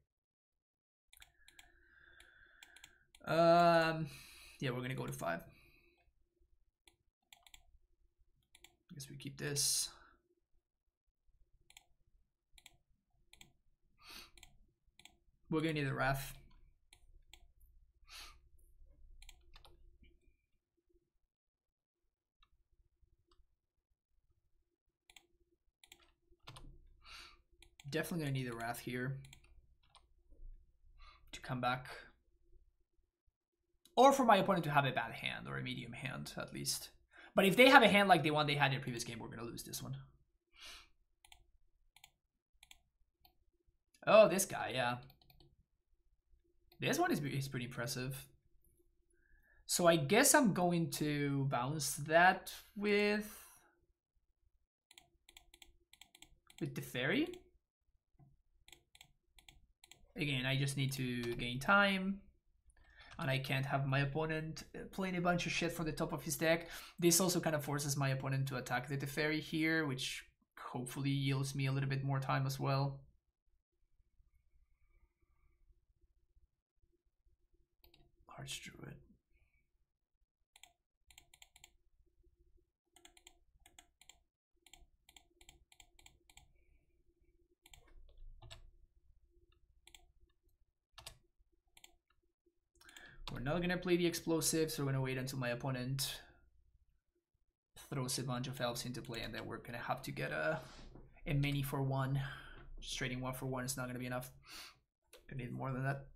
Yeah, we're gonna go to 5. I guess we keep this. We're gonna need a Wrath. Definitely gonna need a Wrath here to come back. Or for my opponent to have a bad hand, or a medium hand, at least. But if they have a hand like the one they had in the previous game, we're going to lose this one. Oh, this guy, yeah. This one is pretty impressive. So I guess I'm going to bounce that with Teferi. Again, I just need to gain time. And I can't have my opponent playing a bunch of shit from the top of his deck. This also kind of forces my opponent to attack the Teferi here, which hopefully yields me a little bit more time as well. Archdruid. We're not gonna play the explosives, so we're gonna wait until my opponent throws a bunch of Elves into play, and then we're gonna have to get a mini for 1. Just trading 1 for 1 is not gonna be enough. I need more than that.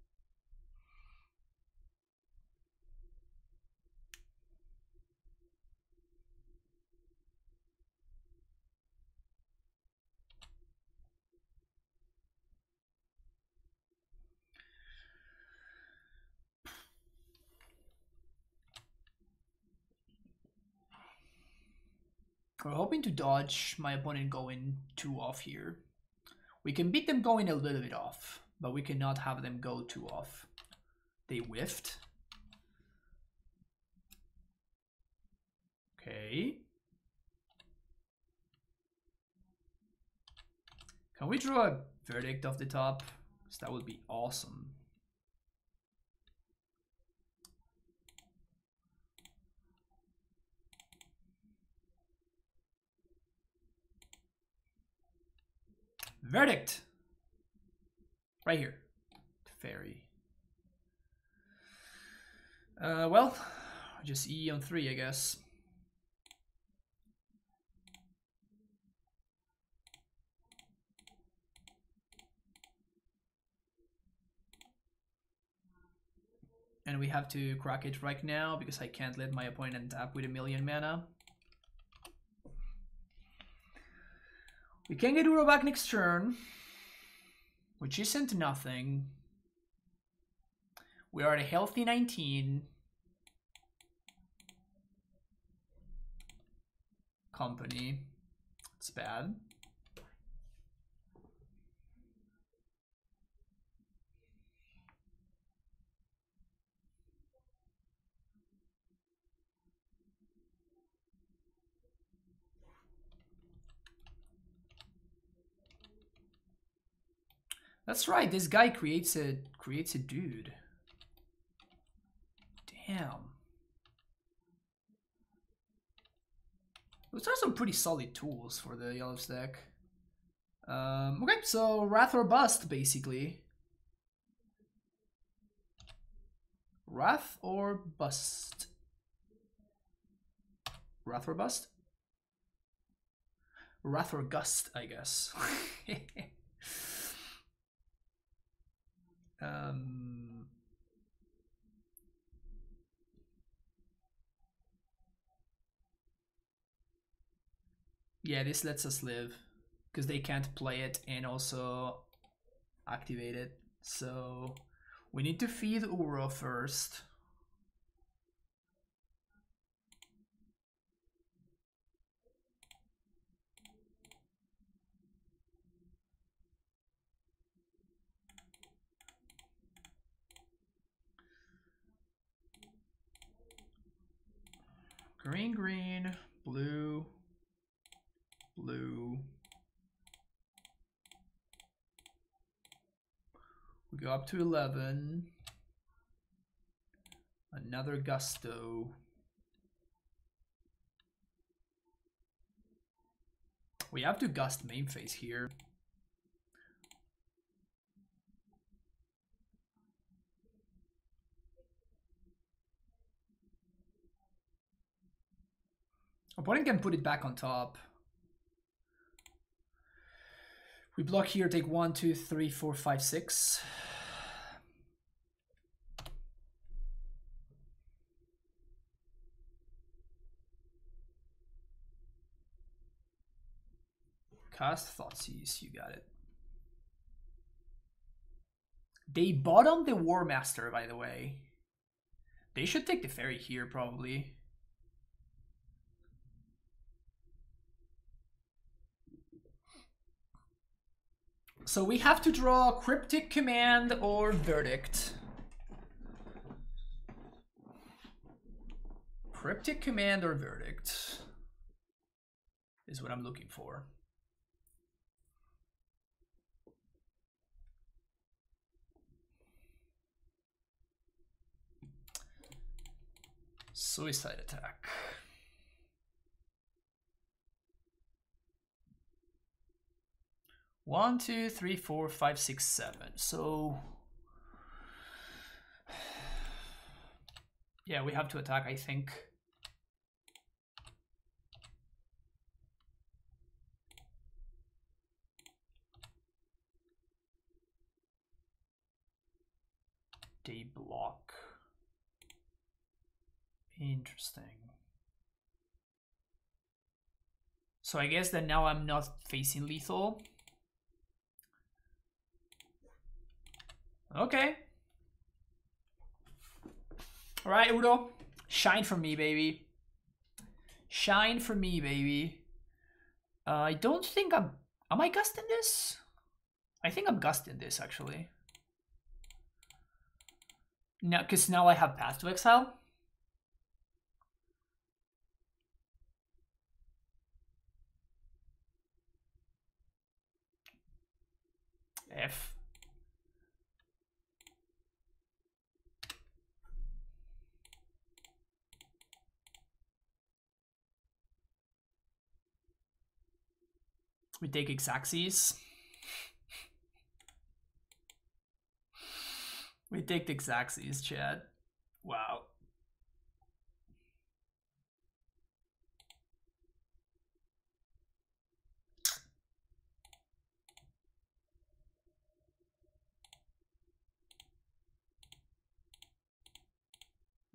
We're hoping to dodge my opponent going 2 off here. We can beat them going a little bit off, but we cannot have them go too off. They whiffed. Okay. Can we draw a verdict off the top? Because that would be awesome. Verdict! Right here. Teferi. Well, just E on 3, I guess. And we have to crack it right now because I can't let my opponent tap with 1,000,000 mana. We can get Uro back next turn, which isn't nothing. We are at a healthy 19. Company. It's bad. That's right, this guy creates a dude. Damn. Those are some pretty solid tools for the Elves deck. Okay, so Wrath or Bust, basically. Wrath or Bust. Wrath or Bust? Wrath or Gust, I guess. Yeah, this lets us live because they can't play it and also activate it. So we need to feed Uro first. Green, green, blue, blue. We go up to 11. Another Gusto. We have to Gust main phase here. Opponent can put it back on top. We block here, take 1, 2, 3, 4, 5, 6. Cast Thoughtseize, you got it. They bottomed the War Master, by the way. They should take the Teferi here, probably. So we have to draw Cryptic Command or Verdict. Cryptic Command or Verdict is what I'm looking for. Suicide Attack. One, two, three, four, five, six, seven. So yeah, we have to attack, I think. They block. Interesting. So I guess that now I'm not facing lethal. Okay. All right, Uro. Shine for me, baby. Shine for me, baby. I don't think I'm... Am I gusting this? I think I'm gusted this actually. Now, because now I have Path to Exile. F. We take Xaxis. We take the Xaxis, Chad. Wow.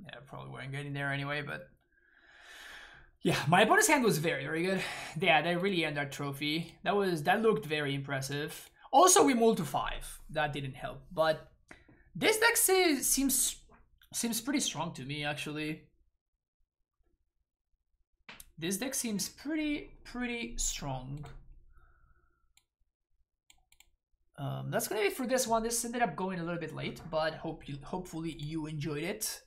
Yeah, probably weren't getting there anyway, but yeah, my opponent's hand was very, very good. Yeah, they really earned that trophy. That looked very impressive. Also, we moved to 5. That didn't help, but this deck seems pretty strong to me, actually. This deck seems pretty strong. That's gonna be it for this one. This ended up going a little bit late, but hopefully you enjoyed it.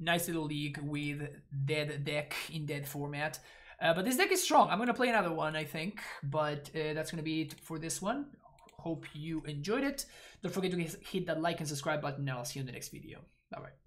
Nice little league with dead deck in dead format. But this deck is strong. I'm gonna play another one, I think. But that's gonna be it for this one. Hope you enjoyed it. Don't forget to hit that like and subscribe button, and I'll see you in the next video. Bye bye.